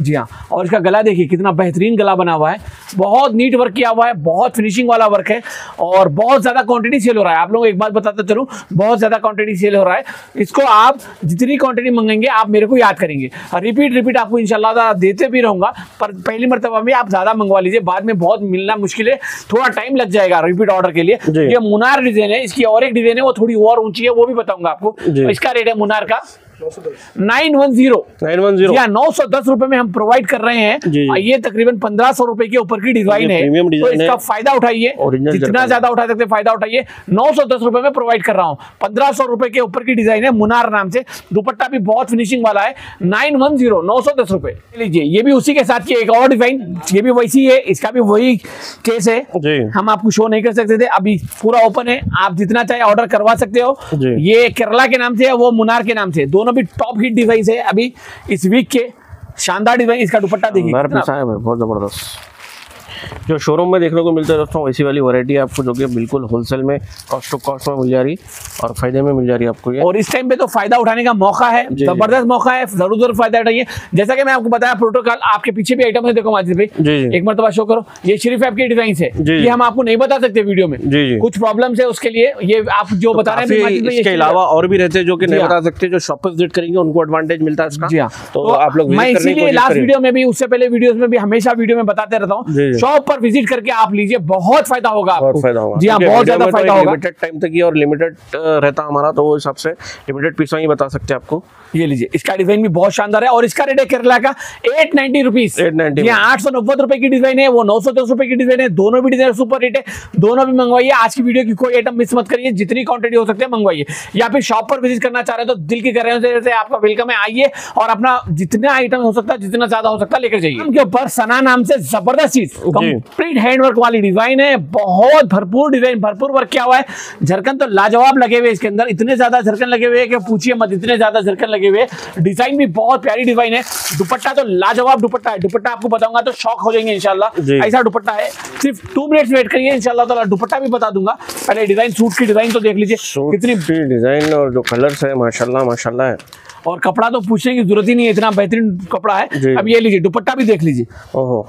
जी हाँ, और इसका गला देखिए कितना बेहतरीन गला बना हुआ है, बहुत नीट वर्क किया हुआ है, बहुत फिनिशिंग वाला वर्क है और बहुत ज़्यादा क्वांटिटी सेल हो रहा है। आप लोगों को एक बात बताता चलूँ, बहुत ज़्यादा क्वांटिटी सेल हो रहा है, इसको आप जितनी क्वांटिटी मंगेंगे आप मेरे को याद करेंगे, रिपीट आपको इंशाल्लाह देते भी रहूँगा, पर पहली मरतबा में आप ज़्यादा मंगवा लीजिए, बाद में बहुत मिलना मुश्किल है, थोड़ा टाइम लग जाएगा रिपीट ऑर्डर के लिए। ये मुनार डिजाइन है, इसकी और एक डिजाइन है वो थोड़ी और ऊंची है, वो भी बताऊंगा आपको। इसका रेट है मुनार का 910 या 910 रुपए में हम प्रोवाइड कर रहे हैं। ये तकरीबन 1500 रुपए के ऊपर की डिजाइन है, तो इसका फायदा उठाइए, जितना ज्यादा उठा सकते फायदा उठाइए। 910 रुपए में प्रोवाइड कर रहा हूँ, 1500 रुपए के ऊपर की डिजाइन है, मुनार नाम से, दुपट्टा भी बहुत फिनिशिंग वाला है। 910 910 रुपए। लीजिए ये भी उसी के साथ की एक और डिजाइन, ये भी वैसी है, इसका भी वही केस है, हम आपको शो नहीं कर सकते थे, अभी पूरा ओपन है, आप जितना चाहे ऑर्डर करवा सकते हो। ये केरला के नाम से है, वो मुनार के नाम से, दोनों भी टॉप हिट डिवाइस है अभी इस वीक के, शानदार डिवाइस। इसका दुपट्टा देखिए बहुत जबरदस्त, जो शोरूम में देखने को मिलता है दोस्तों वैसी वाली वैरायटी आपको, जो कि बिल्कुल होलसेल में कॉस्ट टू कॉस्ट में मिल जा रही और फायदे में मिल जा रही आपको ये। और इस टाइम पे तो फायदा उठाने का मौका है, जबरदस्त मौका है, जरूर फायदा उठाइए। जैसा कि मैं आपको बताया प्रोटोकॉल, आपके पीछे भी आइटम है, देखो माजिद भाई एक मरतबा शो करो, ये शरीफ ऐप के डिजाइन है, ये हम आपको नहीं बता सकते वीडियो में, कुछ प्रॉब्लम है उसके लिए, ये आप जो बता रहे हैं इसके अलावा और भी रहते हैं जो कि नहीं बता सकते, जो शॉप पे विजिट करेंगे उनको एडवांटेज मिलता है। आप लोग लास्ट वीडियो में भी, उससे पहले वीडियो में भी हमेशा वीडियो में बताते रहता हूँ, शॉप पर विजिट करके आप लीजिए, बहुत फायदा होगा आपको। जी हाँ, बहुत ज्यादा फायदा होगा। लिमिटेड टाइम तक ही और लिमिटेड रहता हमारा, तो वो हिसाब से लिमिटेड पीस ही बता सकते हैं आपको। ये लीजिए, इसका डिजाइन भी बहुत शानदार है और इसका रेट है केरला का 890 रुपीज। 890 रुपए की डिजाइन है, वो 910 रुपए की डिजाइन है। दोनों भी डिजाइन सुपर रेट है, दोनों भी मंगवाइए। आज की वीडियो की कोई आइटम मिस मत करिए, जितनी क्वांटिटी हो सकती है मंगवाइए। या फिर शॉप पर विजिट करना चाह रहे हो तो दिल की गहराइयों से आपका वेलकम है, आइए और अपना जितना आइटम हो सकता है, जितना ज्यादा हो सकता है लेकर जाइए। उनके ऊपर सना नाम से जबरदस्त चीज, कंप्लीट हैंडवर्क वाली डिजाइन है, बहुत भरपूर डिजाइन, भरपूर वर्क किया हुआ है। झरकन तो लाजवाब लगे हुए इसके अंदर, इतने ज्यादा झरकन लगे हुए कि पूछिए मत, इतने ज्यादा झरकन लगे हुए। डिजाइन भी बहुत प्यारी डिजाइन है। दुपट्टा तो लाजवाब दुपट्टा है, दुपट्टा आपको बताऊंगा तो शॉक हो जाएंगे इंशाल्लाह। ऐसा दुपट्टा है, सिर्फ 2 मिनट्स वेट करिए, इंशाल्लाह तो दुपट्टा भी बता दूंगा। पहले डिजाइन, सूट की डिजाइन तो देख लीजिए, कितनी डिजाइन और जो कलर्स है, माशाल्लाह माशाल्लाह है। और कपड़ा तो पूछने की जरूरत ही नहीं है, इतना बेहतरीन कपड़ा है। अब ये लीजिए, दुपट्टा भी देख लीजिए। ओहो,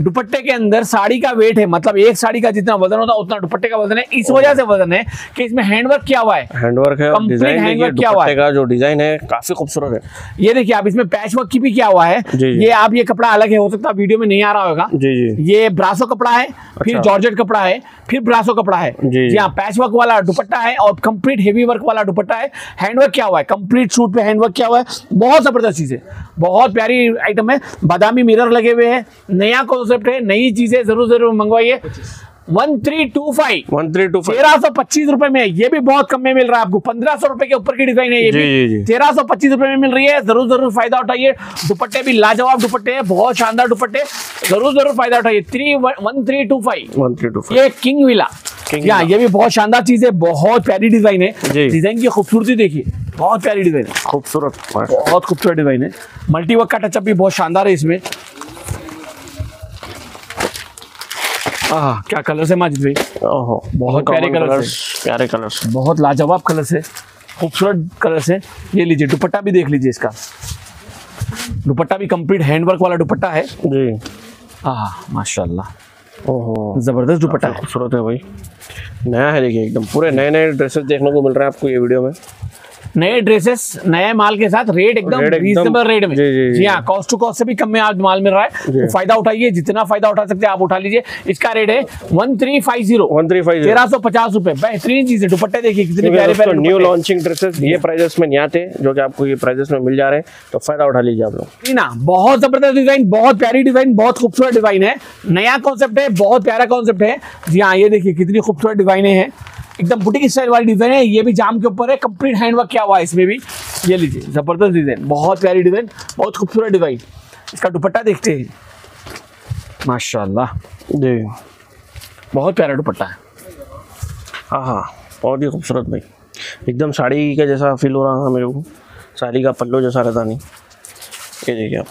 दुपट्टे के अंदर साड़ी का वेट है, मतलब एक साड़ी का जितना वजन होता है उतना दुपट्टे का वजन है। इस वजह से वजन है कि इसमें हैंडवर्क किया हुआ है, हैंडवर्क है, कंप्लीट हैंडवर्क किया हुआ है। जो डिजाइन है काफी खूबसूरत है। ये देखिए आप, इसमें पैच वर्क की भी किया हुआ है। ये आप, ये कपड़ा अलग है, हो सकता है वीडियो में नहीं आ रहा होगा। ये ब्रासो कपड़ा है, फिर जॉर्जेट कपड़ा है, फिर ब्रासो कपड़ा है। जी हाँ, पैच वर्क वाला दुपट्टा है और कम्प्लीट हेवी वर्क वाला दुपट्टा है, हैंडवर्क किया हुआ है, कम्प्लीट सूट पे हैंडवर्क किया हुआ है। बहुत जबरदस्त चीज है, बहुत प्यारी आइटम है। बादामी मिरर लगे हुए है, नया कॉन्सेप्ट है, नई चीजें जरूर जरूर मंगवाइए। 1325 रुपए में, ये भी बहुत कम में मिल रहा है आपको। 1500 रुपए के ऊपर की डिजाइन है, ये भी 1325 रुपए में मिल रही है। जरूर जरूर फायदा उठाइए। दुपट्टे भी लाजवाब दुपट्टे है, बहुत शानदार दुपट्टे, जरूर जरूर फायदा उठाइए। 1325। ये किंग विला, ये भी बहुत शानदार चीज है, बहुत प्यारी डिजाइन है। डिजाइन की खूबसूरती देखिए, बहुत प्यारी डिजाइन है, खूबसूरत, बहुत खूबसूरत डिजाइन है। मल्टीवर्क का टचअप भी बहुत शानदार है इसमें। क्या कलर्स है माजिद भाई, बहुत प्यारे कलर्स, प्यारे कलर्स, बहुत लाजवाब कलर्स है, खूबसूरत कलर्स है। ये लीजिए, दुपट्टा भी देख लीजिए, इसका दुपट्टा भी कंप्लीट हैंडवर्क वाला दुपट्टा है जी। माशाल्लाह, ओहो जबरदस्त दुपट्टा है, खूबसूरत है भाई, नया है। देखिए एकदम पूरे नए नए ड्रेसेस देखने को मिल रहे हैं आपको ये वीडियो में, नए ड्रेसेस नए माल के साथ, रेट एकदम रीजनेबल रेट में। जी हाँ, कॉस्ट टू कॉस्ट से भी कम में आज माल मिल रहा है, तो फायदा उठाइए, जितना फायदा उठा सकते हैं आप उठा लीजिए। इसका रेट है 1350, 1350 रुपए। बेहतरीन चीज है। दुपट्टे देखिए कितने प्यारे प्यारे, न्यू लॉन्चिंग ड्रेसेस ये प्राइजेस में नहीं आते, जो की आपको ये प्राइजेस में मिल जा रहे हैं, तो फायदा उठा लीजिए आप लोग। जी ना, बहुत जबरदस्त डिजाइन, बहुत प्यारी डिजाइन, बहुत खूबसूरत डिजाइन है, नया कॉन्सेप्ट है, बहुत प्यारा कॉन्सेप्ट है। जी हाँ, ये देखिए कितनी खूबसूरत डिजाइने हैं, एकदम बुटीक स्टाइल वाली डिजाइन है। ये भी जाम के ऊपर है, कंप्लीट हैंडवर्क किया हुआ है इसमें भी। ये लीजिए, जबरदस्त डिजाइन, बहुत प्यारी डिजाइन, बहुत खूबसूरत डिजाइन। इसका दुपट्टा देखते हैं, माशाल्लाह जी, बहुत प्यारा दुपट्टा है। हाँ, बहुत ही खूबसूरत भाई, एकदम साड़ी का जैसा फील हो रहा है मेरे को, साड़ी का पल्लू जैसा रहता नहीं। ये देखिए आप,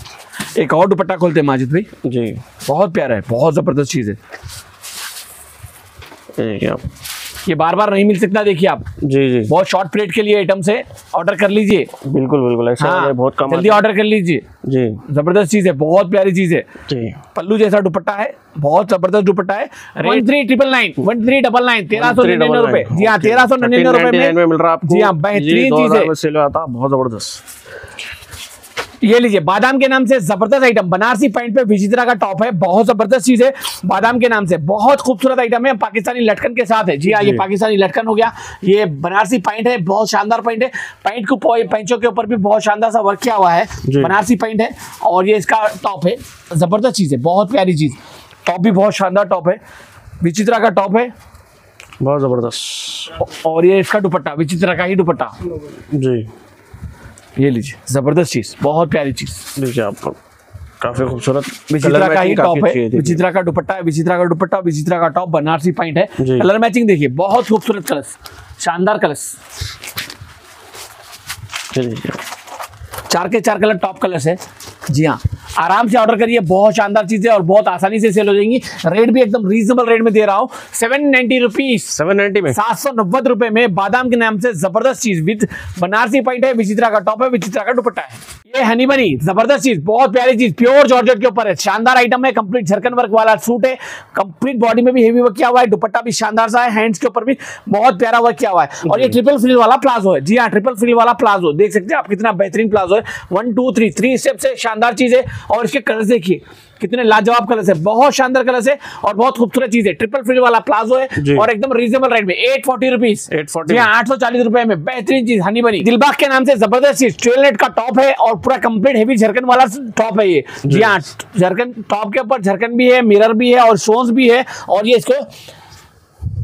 एक और दुपट्टा खोलते हैं माजिद भाई जी, बहुत प्यारा है, बहुत ज़बरदस्त चीज़ है। ये देखिए आप, ये बार बार नहीं मिल सकता, देखिए आप जी जी, बहुत शॉर्ट पीरियड के लिए आइटम से ऑर्डर कर लीजिए। बिल्कुल बिल्कुल, ऐसा हाँ, बहुत कम, जल्दी ऑर्डर कर लीजिए जी। जबरदस्त चीज है, बहुत प्यारी चीज है जी। पल्लू जैसा दुपट्टा है, बहुत जबरदस्त दुपट्टा है। 1399, 1399 रुपए। जी हाँ, 1399 रुपए में मिल रहा है। जी हाँ, बेहतरीन चीज है, बहुत जबरदस्त। ये लीजिए, बादाम के नाम से जबरदस्त आइटम, बनारसी पैंट पे विचित्रा का टॉप है, बहुत जबरदस्त चीज है। बादाम के नाम से बहुत खूबसूरत आइटम है, पाकिस्तानी लटकन के साथ है। जी हाँ, ये पाकिस्तानी लटकन हो गया, ये बनारसी पैंट है, बहुत शानदार पैंट है। पैंट को पैंचों के ऊपर भी बहुत शानदार सा वर्क किया हुआ है, बनारसी पैंट है। और ये इसका टॉप है, जबरदस्त चीज है, बहुत प्यारी चीज। टॉप भी बहुत शानदार टॉप है, विचित्रा का टॉप है, बहुत जबरदस्त। और ये इसका दुपट्टा विचित्रा का ही दुपट्टा जी। ये लीजिए, जबरदस्त चीज, बहुत प्यारी चीज। देखिए आपको, काफी खूबसूरत विचित्रा का ही टॉप है, विचित्रा का दुपट्टा है, विचित्रा का दुपट्टा, विचित्रा का टॉप, बनारसी पैंट है। कलर मैचिंग देखिए, बहुत खूबसूरत कलर्स, शानदार कलर्स, चार के चार कलर टॉप कलर्स है। जी हाँ, आराम से ऑर्डर करिए, बहुत शानदार चीजें और बहुत आसानी से सेल हो जाएंगी। रेट भी एकदम रीजनेबल रेट में दे रहा हूँ, 790 रुपीज, 790 में 790 रुपए में। बादाम के नाम से जबरदस्त चीज, विद बनारसी पैंट है, विचित्रा का टॉप है, विचित्रा का दुपट्टा है। ये हनी बनी, जबरदस्त चीज, बहुत प्यारी चीज, प्योर जॉर्जेट के ऊपर है, शानदार आइटम है। कंप्लीट झरकन वर्क वाला सूट है, कंप्लीट बॉडी में भी हेवी वर्क किया हुआ है, दुपट्टा भी शानदार सा है, हैंड्स के ऊपर भी बहुत प्यारा वर्क किया हुआ है। और ये ट्रिपल फ्रिल वाला प्लाजो है। जी हाँ, ट्रिपल फ्रिल वाला प्लाजो देख सकते हैं आप, कितना बेहतरीन प्लाजो है। 1 2 3 स्टेप से शानदार चीज है। और इसके कलर देखिए, कितने लाजवाब कलर्स है, बहुत शानदार कलर्स है और बहुत खूबसूरत चीज है। ट्रिपल फ्रिल वाला प्लाजो है और एकदम रीजनेबल रेट में 840 रुपीज, 840 रुपए में बेहतरीन चीज हनी बनी दिलबाग के नाम से। जबरदस्त चीज 12 नेट का टॉप है और पूरा कंप्लीट हेवी झरकन वाला टॉप है ये। जी हाँ, झरकन टॉप के ऊपर झरकन भी है, मिरर भी है और स्टोन्स भी है। और ये इसको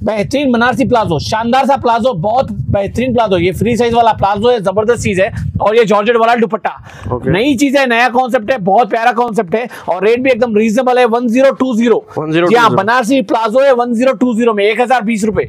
बेहतरीन बनारसी प्लाजो, शानदार सा प्लाजो, बहुत बेहतरीन प्लाजो, ये फ्री साइज वाला प्लाजो है, जबरदस्त चीज है। और ये जॉर्जेट वाला दुपट्टा, नई चीज है, नया कॉन्सेप्ट है, बहुत प्यारा कॉन्सेप्ट है और रेट भी एकदम रीजनेबल है। 1020 यहाँ बनारसी प्लाजो है 1020 में 1020 रुपए।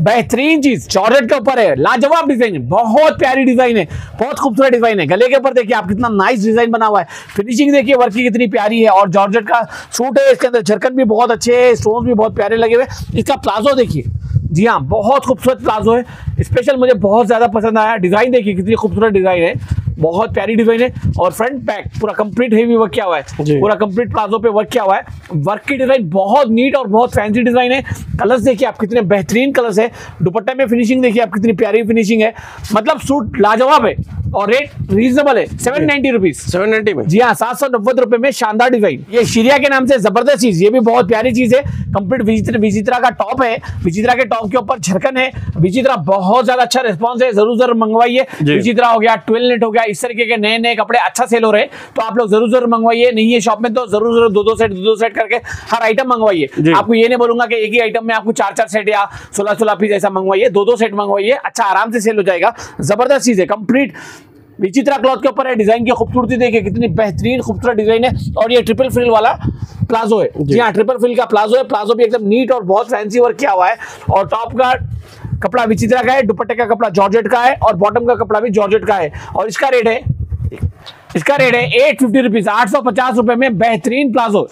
बेहतरीन चीज जॉर्जेट के ऊपर है, लाजवाब डिजाइन, बहुत प्यारी डिजाइन है, बहुत खूबसूरत डिजाइन है। गले के ऊपर देखिए आप, कितना नाइस डिजाइन बना हुआ है, फिनिशिंग देखिए वर्क की कितनी प्यारी है। और जॉर्जेट का सूट है, इसके अंदर झरकन भी बहुत अच्छे है, स्टोन भी बहुत प्यारे लगे हुए। इसका प्लाजो देखिए, जी हाँ, बहुत खूबसूरत प्लाजो है, स्पेशल मुझे बहुत ज्यादा पसंद आया। डिजाइन देखिए कितनी खूबसूरत डिजाइन है, बहुत प्यारी डिजाइन है। और फ्रंट बैक पूरा कंप्लीट हेवी वर्क किया हुआ है, पूरा कंप्लीट प्लाजो पे वर्क किया हुआ है। वर्क की डिजाइन बहुत नीट और बहुत फैंसी डिजाइन है। कलर्स देखिए आप, कितने बेहतरीन कलर्स है। दुपट्टे में फिनिशिंग देखिए आप, कितनी प्यारी फिनिशिंग है। मतलब सूट लाजवाब है और रेट रीजनेबल है, 790 रुपीज, 790 में, जी हाँ, 790 रुपए में शानदार डिजाइन। ये शिरिया के नाम से जबरदस्त चीज, ये भी बहुत प्यारी चीज है। कंप्लीट विचित्रा का टॉप है, विचित्रा के टॉप के ऊपर झरकन है। विचित्रा बहुत ज्यादा अच्छा रिस्पॉन्स है, जरूर जरूर मंगवाइए। विचित्रा हो गया, 12 नेट हो गया, इस तरीके के नए नए कपड़े अच्छा सेल हो रहे हैं, तो आप लोग जरूर जरूर मंगवाइए। नहीं है शॉप में तो जरूर जरूर दो दो सेट करके हर आइटम मंगवाइए। आपको ये नहीं बोलूंगा कि एक ही आइटम में आपको 4-4 सेट या 16-16 पीस ऐसा मंगवाइए, 2-2 सेट मंगवाइए, अच्छा आराम से सेल हो जाएगा। जबरदस्त चीज है, कंप्लीट विचित्रा क्लॉथ के ऊपर है। डिजाइन की खूबसूरती देखिए, कितनी बेहतरीन खूबसूरत डिजाइन है। और ये ट्रिपल फ्रिल वाला प्लाजो है, जी हाँ, ट्रिपल फ्रिल का प्लाजो है। प्लाजो भी एकदम नीट और बहुत फैंसी वर्क किया हुआ है। और टॉप का कपड़ा विचित्रा का है, दुपट्टे का कपड़ा जॉर्जेट का है और बॉटम का कपड़ा भी जॉर्जेट का है। और इसका रेट है 850 रुपीज, 850 रुपए में बेहतरीन प्लाजो।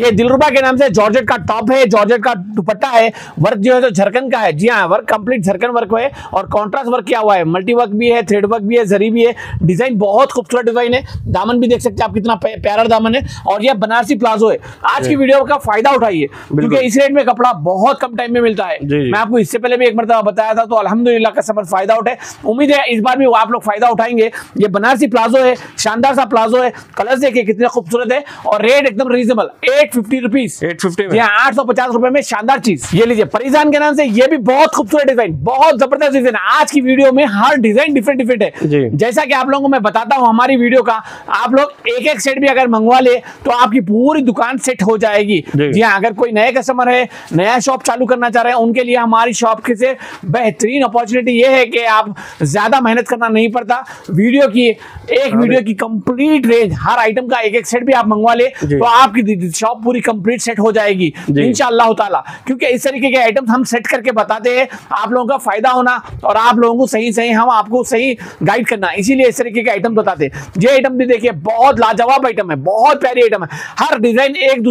ये दिलरुबा के नाम से जॉर्जेट का टॉप है, जॉर्जेट का दुपट्टा है। वर्क जो है तो झरकन का है, जी हाँ, वर्क कंप्लीट झरकन वर्क है और कॉन्ट्रास्ट वर्क किया हुआ है। मल्टी वर्क भी है, थ्रेड वर्क भी है, जरी भी है। डिजाइन बहुत खूबसूरत डिजाइन है। दामन भी देख सकते हैं आप, कितना प्यारा दामन है। और यह बनारसी प्लाजो है। आज की वीडियो का फायदा उठाइए क्योंकि इस रेट में कपड़ा बहुत कम टाइम में मिलता है। मैं आपको इससे पहले भी एक मरतबा बताया था, तो अल्हम्दुलिल्लाह कस्टमर फायदा उठाए। उम्मीद है इस बार भी आप लोग फायदा उठाएंगे। ये बनारसी प्लाजो है, शानदार सा प्लाजो है, कलर्स देखिए कितने खूबसूरत है और रेट एकदम रीजनेबल, 850 रुपीज, 850 में 850 रुपए में शानदार चीज। ये लीजिए परिजान के नाम से, ये भी बहुत खूबसूरत डिजाइन, बहुत जबरदस्त डिजाइन। आज की वीडियो में हर डिजाइन डिफरेंट डिफरेंट है। जैसा कि आप लोगों को मैं बताता हूँ हमारी वीडियो का, आप लोग एक सेट भी अगर मंगवा ले तो आपकी पूरी दुकान सेट हो जाएगी। जी हाँ, अगर कोई नए कस्टमर है, नया शॉप चालू करना चाह रहे हैं, उनके लिए हमारी शॉप की से बेहतरीन अपॉर्चुनिटी ये है कि आप ज्यादा मेहनत करना नहीं पड़ता। वीडियो की एक वीडियो की कंप्लीट रेंज, हर आइटम का एक सेट भी आप मंगवा ले तो आपकी शॉप पूरी कंप्लीट सेट हो जाएगी इंशाअल्लाह ताला, क्योंकि इस तरीके के आइटम्स हम सेट करके बताते हैं। आप लोगों का फायदा होना और आप लोगों को सही हम आपको सही गाइड करना, इसीलिए इस तरीके के आइटम बताते हैं। ये आइटम भी देखिए बहुत लाजवाब आइटम है, बहुत प्यारी आइटम है। हर डिजाइन एक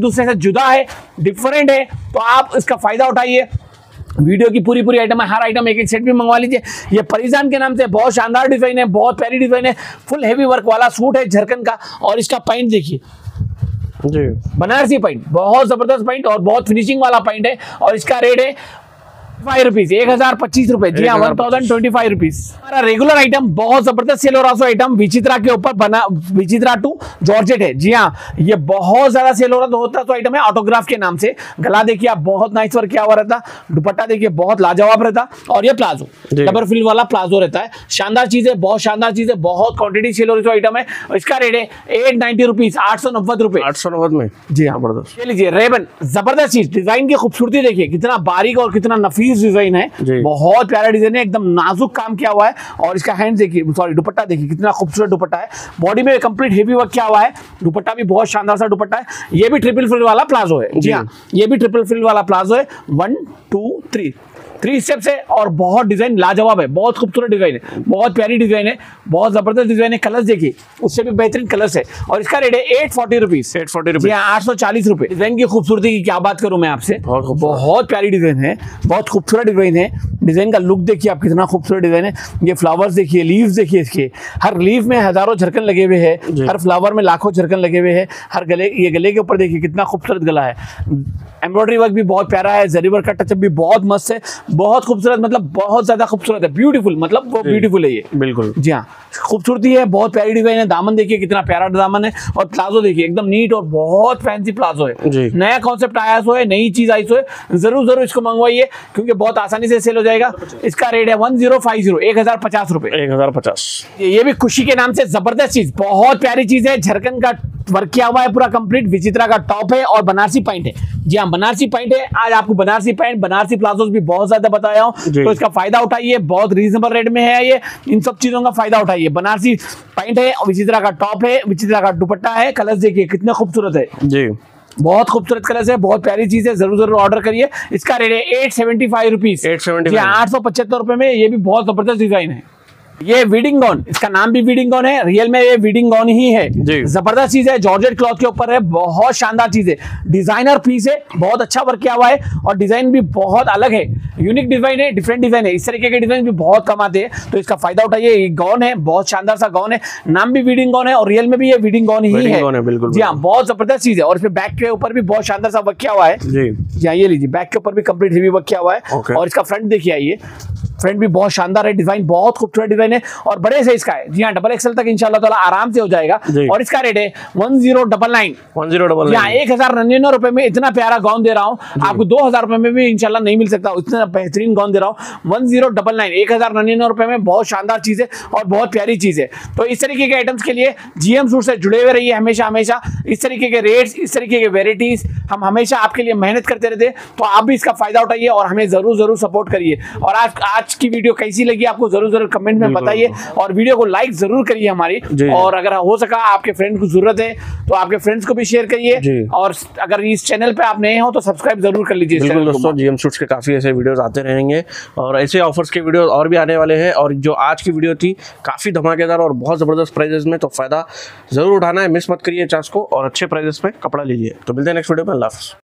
दूसरे से जुदा है, डिफरेंट है, तो आप इसका फायदा उठाइए। वीडियो की पूरी आइटम है, हर आइटम एक सेट भी मंगवा लीजिए। ये परिजान के नाम से बहुत शानदार डिजाइन है, बहुत प्यारी डिजाइन है, फुल हेवी वर्क वाला सूट है झरकन का। और इसका पैंट देखिए, बनारसी पैंट, बहुत जबरदस्त पैंट और बहुत फिनिशिंग वाला पैंट है। और इसका रेट है 1025 रुपए, जी हाँ, 1025 रुपीज। हमारा रेगुलर आइटम बहुत जबरदस्त सेल हो रहा है आइटम विचित्रा के ऊपर, बना विचित्रा टू जॉर्जेट है, जी हाँ, ये बहुत ज्यादा सेल हो रहा है आइटम है। ऑटोग्राफ के नाम से गला देखिए आप, बहुत नाइस वर्क किया हुआ रहता, दुपट्टा देखिए बहुत लाजवाब रहता। और ये प्लाजो डबल फ्रिल वाला प्लाजो रहता है, शानदार चीज है, बहुत शानदार चीज है, बहुत क्वांटिटी सेल हो रही आइटम है। इसका रेट है 890 रुपीज, 890 रुपए, 890 में, जी हाँ, जबरदस्त। लीजिए रेबन, जबरदस्त चीज, डिजाइन की खूबसूरती देखिए, कितना बारीक और कितना नफीस डिजाइन है, बहुत प्यारा डिजाइन है, एकदम नाजुक काम किया हुआ है। और इसका हैंड देखिए, सॉरी दुपट्टा देखिए, कितना खूबसूरत दुपट्टा है। बॉडी में कंप्लीट हेवी वर्क किया हुआ है, दुपट्टा भी बहुत शानदार सा दुपट्टा है। ये भी ट्रिपल फ्रिल वाला प्लाजो है, जी हाँ, ये भी ट्रिपल फ्रिल वाला प्लाजो है। 1, 2, 3 स्टेप्स है और बहुत डिजाइन लाजवाब है, बहुत खूबसूरत डिजाइन है, बहुत प्यारी डिजाइन है, बहुत जबरदस्त डिजाइन है। कलर्स देखिए, उससे भी बेहतरीन कलर्स है। और इसका रेट है 840 रुपीज, 840 रुपीज, 840 रुपए। डिजाइन की खूबसूरती की क्या बात करूं मैं आपसे, बहुत प्यारी डिजाइन है, बहुत खूबसूरत डिजाइन है। डिजाइन का लुक देखिए आप, कितना खूबसूरत डिजाइन है। ये फ्लावर्स देखिए, लीव्स देखिए, इसके हर लीफ में हजारों झरकन लगे हुए हैं, हर फ्लावर में लाखों झरकन लगे हुए हैं। हर गले, ये गले के ऊपर देखिए कितना खूबसूरत गला है, एम्ब्रॉयडरी वर्क भी बहुत प्यारा है, जरी वर्क का टचअप भी बहुत मस्त है। बहुत खूबसूरत, मतलब बहुत ज्यादा खूबसूरत है, ब्यूटीफुल, मतलब वो ब्यूटीफुल है ये, बिल्कुल जी हाँ, खूबसूरती है, बहुत प्यारी डिजाइन है। दामन देखिए कितना प्यारा दामन है, और प्लाजो देखिए एकदम नीट और बहुत फैंसी प्लाजो है। नया कॉन्सेप्ट आया सो है, नई चीज आई सो है, जरूर जरूर इसको मंगवाइए क्योंकि बहुत आसानी से सेल हो जाएगा। इसका रेट है 1050, 1050 रुपए, 1050। ये भी खुशी के नाम से जबरदस्त चीज, बहुत प्यारी चीज है, झरकन का वर्क किया हुआ है पूरा कंप्लीट, विचित्रा का टॉप है और बनारसी पैंट है। जी हाँ, बनारसी पैंट है। आज आपको बनारसी पैंट, बनारसी प्लाजोस भी बहुत ज्यादा बताया हूँ, तो इसका फायदा उठाइए, बहुत रीजनेबल रेट में है ये, इन सब चीजों का फायदा उठाइए। बनारसी पैंट है, विचित्रा का टॉप है, विचित्रा का दुपट्टा है। कलर्स देखिए कितने खूबसूरत है जी, बहुत खूबसूरत कलर है, बहुत प्यारी चीज है, जरूर जरूर ऑर्डर करिए। इसका रेट है 875 रुपीज, 875 रुपए में। ये भी बहुत जबरदस्त डिजाइन है, ये वीडिंग गॉन, इसका नाम भी वीडिंग गॉन है, रियल में ये वीडिंग गॉन ही है। जबरदस्त चीज है, जॉर्जेट क्लॉथ के ऊपर है, बहुत शानदार चीज है, डिजाइनर पीस है, बहुत अच्छा वर्क किया हुआ है और डिजाइन भी बहुत अलग है, यूनिक डिजाइन है, डिफरेंट डिजाइन है। इस तरीके के डिजाइन भी बहुत कम आते हैं, तो इसका फायदा उठाइए। ये गॉन है, बहुत शानदार सा गॉन है, नाम भी वीडिंग गॉन है और रियल में भी ये वीडिंग गॉन ही है, बिल्कुल जी हाँ, बहुत जबरदस्त चीज है। और इसमें बैक के ऊपर भी बहुत शानदार सा वर्क किया हुआ है जी हाँ, ये लीजिए, बैक के ऊपर भी कंप्लीट हेवी वर्क किया हुआ है। और इसका फ्रंट देखिए, आइए, फ्रंट भी बहुत शानदार है, डिजाइन बहुत खूबसूरत डिजाइन है और बड़े साइज का है। जी हाँ, XXL तक इंशाल्लाह ताला आराम से हो जाएगा। और इसका रेट है 1099, 1099 रुपए में। इतना प्यारा गाउन दे रहा हूँ आपको, 2000 रुपए में भी इंशाल्लाह नहीं मिल सकता, इतना बेहतरीन गाउन दे रहा हूँ। 1099, 1099 रुपए में, बहुत शानदार चीज है और बहुत प्यारी चीज है। तो इस तरीके के आइटम्स के लिए GM सूट से जुड़े हुए रहिए हमेशा हमेशा। इस तरीके के रेट्स, इस तरीके के वेराइटीज हम हमेशा आपके लिए मेहनत करते रहते हैं, तो आप भी इसका फायदा उठाइए और हमें जरूर जरूर सपोर्ट करिए। और आज की वीडियो कैसी लगी आपको जरूर जरूर कमेंट में बताइए और वीडियो को लाइक जरूर करिए हमारी। और अगर हो सका आपके फ्रेंड को जरूरत है तो आपके फ्रेंड्स को भी शेयर करिए, और अगर इस चैनल पे आप नए हो तो सब्सक्राइब जरूर कर लीजिए। बिल्कुल दोस्तों, GM सूट्स के काफी ऐसे वीडियोस आते रहेंगे और ऐसे ऑफर्स के वीडियोस और भी आने वाले हैं। और जो आज की वीडियो थी काफी धमाकेदार और बहुत जबरदस्त प्राइजेस में, तो फायदा जरूर उठाना है, मिस मत करिए चांस को और अच्छे प्राइजेस में कपड़ा लीजिए। तो मिलते हैं नेक्स्ट वीडियो में।